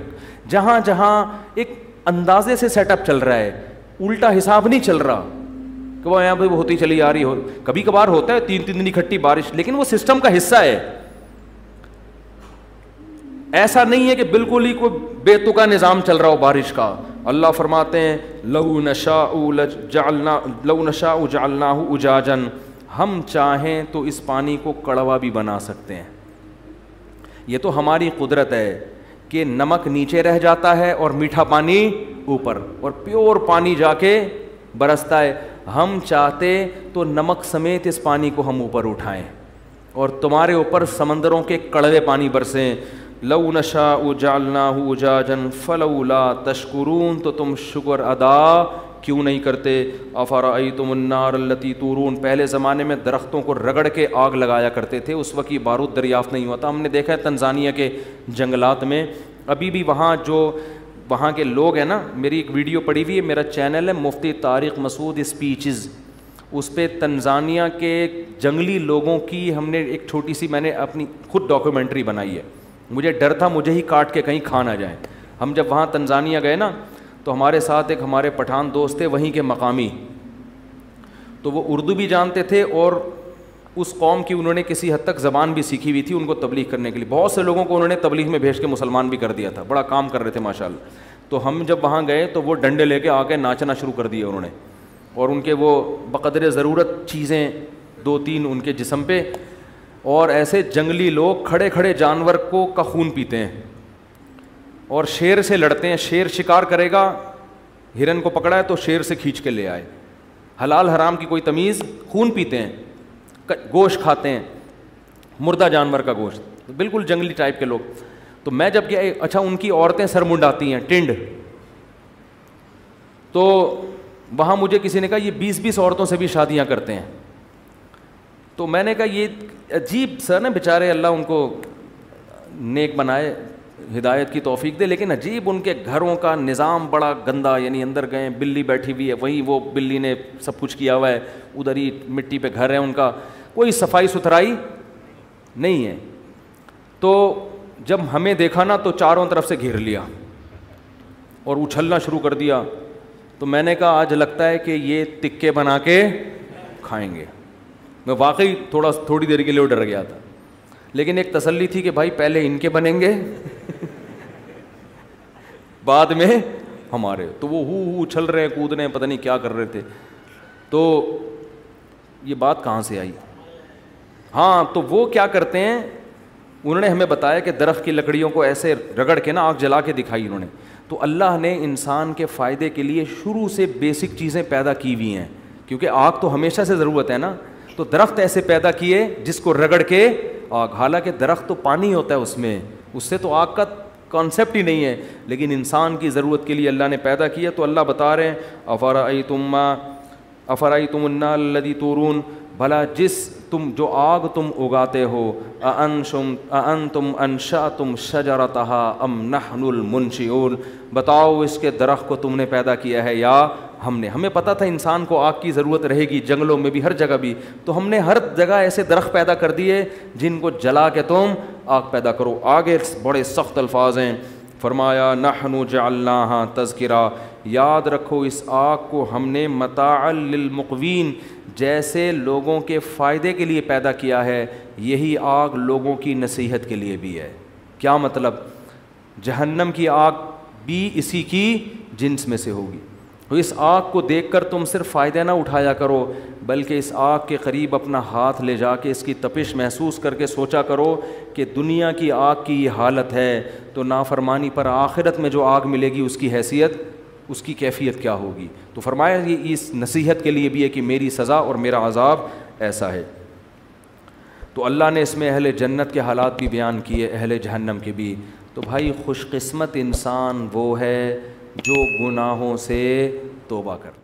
जहाँ जहाँ एक अंदाजे से सेटअप चल रहा है, उल्टा हिसाब नहीं चल रहा कि वह यहाँ पर होती चली आ रही हो। कभी कभार होता है 3-3 दिन इकट्ठी बारिश, लेकिन वो सिस्टम का हिस्सा है। ऐसा नहीं है कि बिल्कुल ही कोई बेतुका निज़ाम चल रहा हो बारिश का। अल्लाह फरमाते हैं लौ नशाउ जअलनाहु उजाजन, हम चाहें तो इस पानी को कड़वा भी बना सकते हैं। ये तो हमारी कुदरत है कि नमक नीचे रह जाता है और मीठा पानी ऊपर, और प्योर पानी जाके बरसता है। हम चाहते तो नमक समेत इस पानी को हम ऊपर उठाएं और तुम्हारे ऊपर समंदरों के कड़वे पानी बरसें। लौ नशाउ जअलनाहु उजाजन फलौला तशकुरून, तो तुम शुक्र अदा क्यों नहीं करते। अफ़रअय्तुमुन नार लती तूरून, पहले ज़माने में दरख्तों को रगड़ के आग लगाया करते थे, उस वक्त ये बारूद दरियाफ़्त नहीं हुआ था। हमने देखा है तंजानिया के जंगलात में अभी भी वहाँ के लोग हैं ना, मेरी एक वीडियो पड़ी हुई है, मेरा चैनल है मुफ्ती तारिक़ मसूद स्पीचेस, उस पर तंजानिया के जंगली लोगों की हमने एक छोटी सी, मैंने अपनी खुद डॉक्यूमेंट्री बनाई है। मुझे डर था मुझे ही काट के कहीं खा ना जाए। हम जब वहाँ तंजानिया गए ना, तो हमारे साथ एक हमारे पठान दोस्त थे वहीं के मकामी, तो वो उर्दू भी जानते थे और उस कौम की उन्होंने किसी हद तक ज़बान भी सीखी हुई थी उनको तबलीग करने के लिए। बहुत से लोगों को उन्होंने तबलीग में भेज के मुसलमान भी कर दिया था, बड़ा काम कर रहे थे माशाल्लाह। तो हम जब वहाँ गए तो वो डंडे लेके आके नाचना शुरू कर दिया उन्होंने, और उनके वो बकदरे ज़रूरत चीज़ें 2-3 उनके जिस्म पे, और ऐसे जंगली लोग खड़े खड़े जानवर को का खून पीते हैं और शेर से लड़ते हैं। शेर शिकार करेगा, हिरन को पकड़ा है तो शेर से खींच के ले आए, हलाल हराम की कोई तमीज़, खून पीते हैं, गोश्त खाते हैं, मुर्दा जानवर का गोश्त, बिल्कुल जंगली टाइप के लोग। तो मैं जब गया, अच्छा उनकी औरतें सर मुंडाती हैं टिंड, तो वहाँ मुझे किसी ने कहा ये 20-20 औरतों से भी शादियाँ करते हैं। तो मैंने कहा ये अजीब सर ना, बेचारे अल्लाह उनको नेक बनाए, हिदायत की तौफीक दे, लेकिन अजीब उनके घरों का निज़ाम बड़ा गंदा। यानी अंदर गए, बिल्ली बैठी हुई है, वहीं वो बिल्ली ने सब कुछ किया हुआ है, उधर ही मिट्टी पे घर है उनका, कोई सफाई सुथराई नहीं है। तो जब हमें देखा ना तो चारों तरफ से घेर लिया और उछलना शुरू कर दिया। तो मैंने कहा आज लगता है कि ये तिक्के बना के खाएँगे। मैं वाकई थोड़ी देर के लिए डर गया था, लेकिन एक तसल्ली थी कि भाई पहले इनके बनेंगे बाद में हमारे। तो वो हु उछल रहे हैं, कूद रहे हैं, पता नहीं क्या कर रहे थे। तो ये बात कहाँ से आई? हाँ, तो वो क्या करते हैं, उन्होंने हमें बताया कि दरख्त की लकड़ियों को ऐसे रगड़ के ना आग जला के दिखाई उन्होंने। तो अल्लाह ने इंसान के फ़ायदे के लिए शुरू से बेसिक चीज़ें पैदा की हुई हैं, क्योंकि आग तो हमेशा से ज़रूरत है ना। तो दरख्त ऐसे पैदा किए जिसको रगड़ के आग, हालांकि दरख्त तो पानी होता है उसमें, उससे तो आग का कॉन्सेप्ट ही नहीं है, लेकिन इंसान की ज़रूरत के लिए अल्लाह ने पैदा किया। तो अल्लाह बता रहे हैं अफ़राई तुमन्ना लदी तूरून, भला जिस तुम जो आग तुम उगाते हो, अअंतुम शजरतहा अम नहनुल मुंशिऊन, बताओ इसके दरख्त को तुमने पैदा किया है या हमने। हमें पता था इंसान को आग की ज़रूरत रहेगी, जंगलों में भी हर जगह भी, तो हमने हर जगह ऐसे दरख्त पैदा कर दिए जिनको जला के तुम आग पैदा करो। आगे बड़े सख्त अल्फाज हैं, फरमाया नहनु जअल्नाहा तज़किरा, याद रखो इस आग को हमने मताअल लिल मुक़वीन, जैसे लोगों के फ़ायदे के लिए पैदा किया है, यही आग लोगों की नसीहत के लिए भी है। क्या मतलब? जहन्नम की आग भी इसी की जिन्स में से होगी। तो इस आग को देखकर तुम सिर्फ फ़ायदा ना उठाया करो, बल्कि इस आग के करीब अपना हाथ ले जाके इसकी तपिश महसूस करके सोचा करो कि दुनिया की आग की ये हालत है, तो नाफरमानी पर आखिरत में जो आग मिलेगी उसकी हैसियत, उसकी कैफियत क्या होगी। तो फरमाया कि इस नसीहत के लिए भी है कि मेरी सज़ा और मेरा अज़ाब ऐसा है। तो अल्लाह ने इसमें अहले जन्नत के हालात भी बयान किए, अहले जहन्नम के भी। तो भाई खुशकिस्मत इंसान वो है जो गुनाहों से तौबा करता है।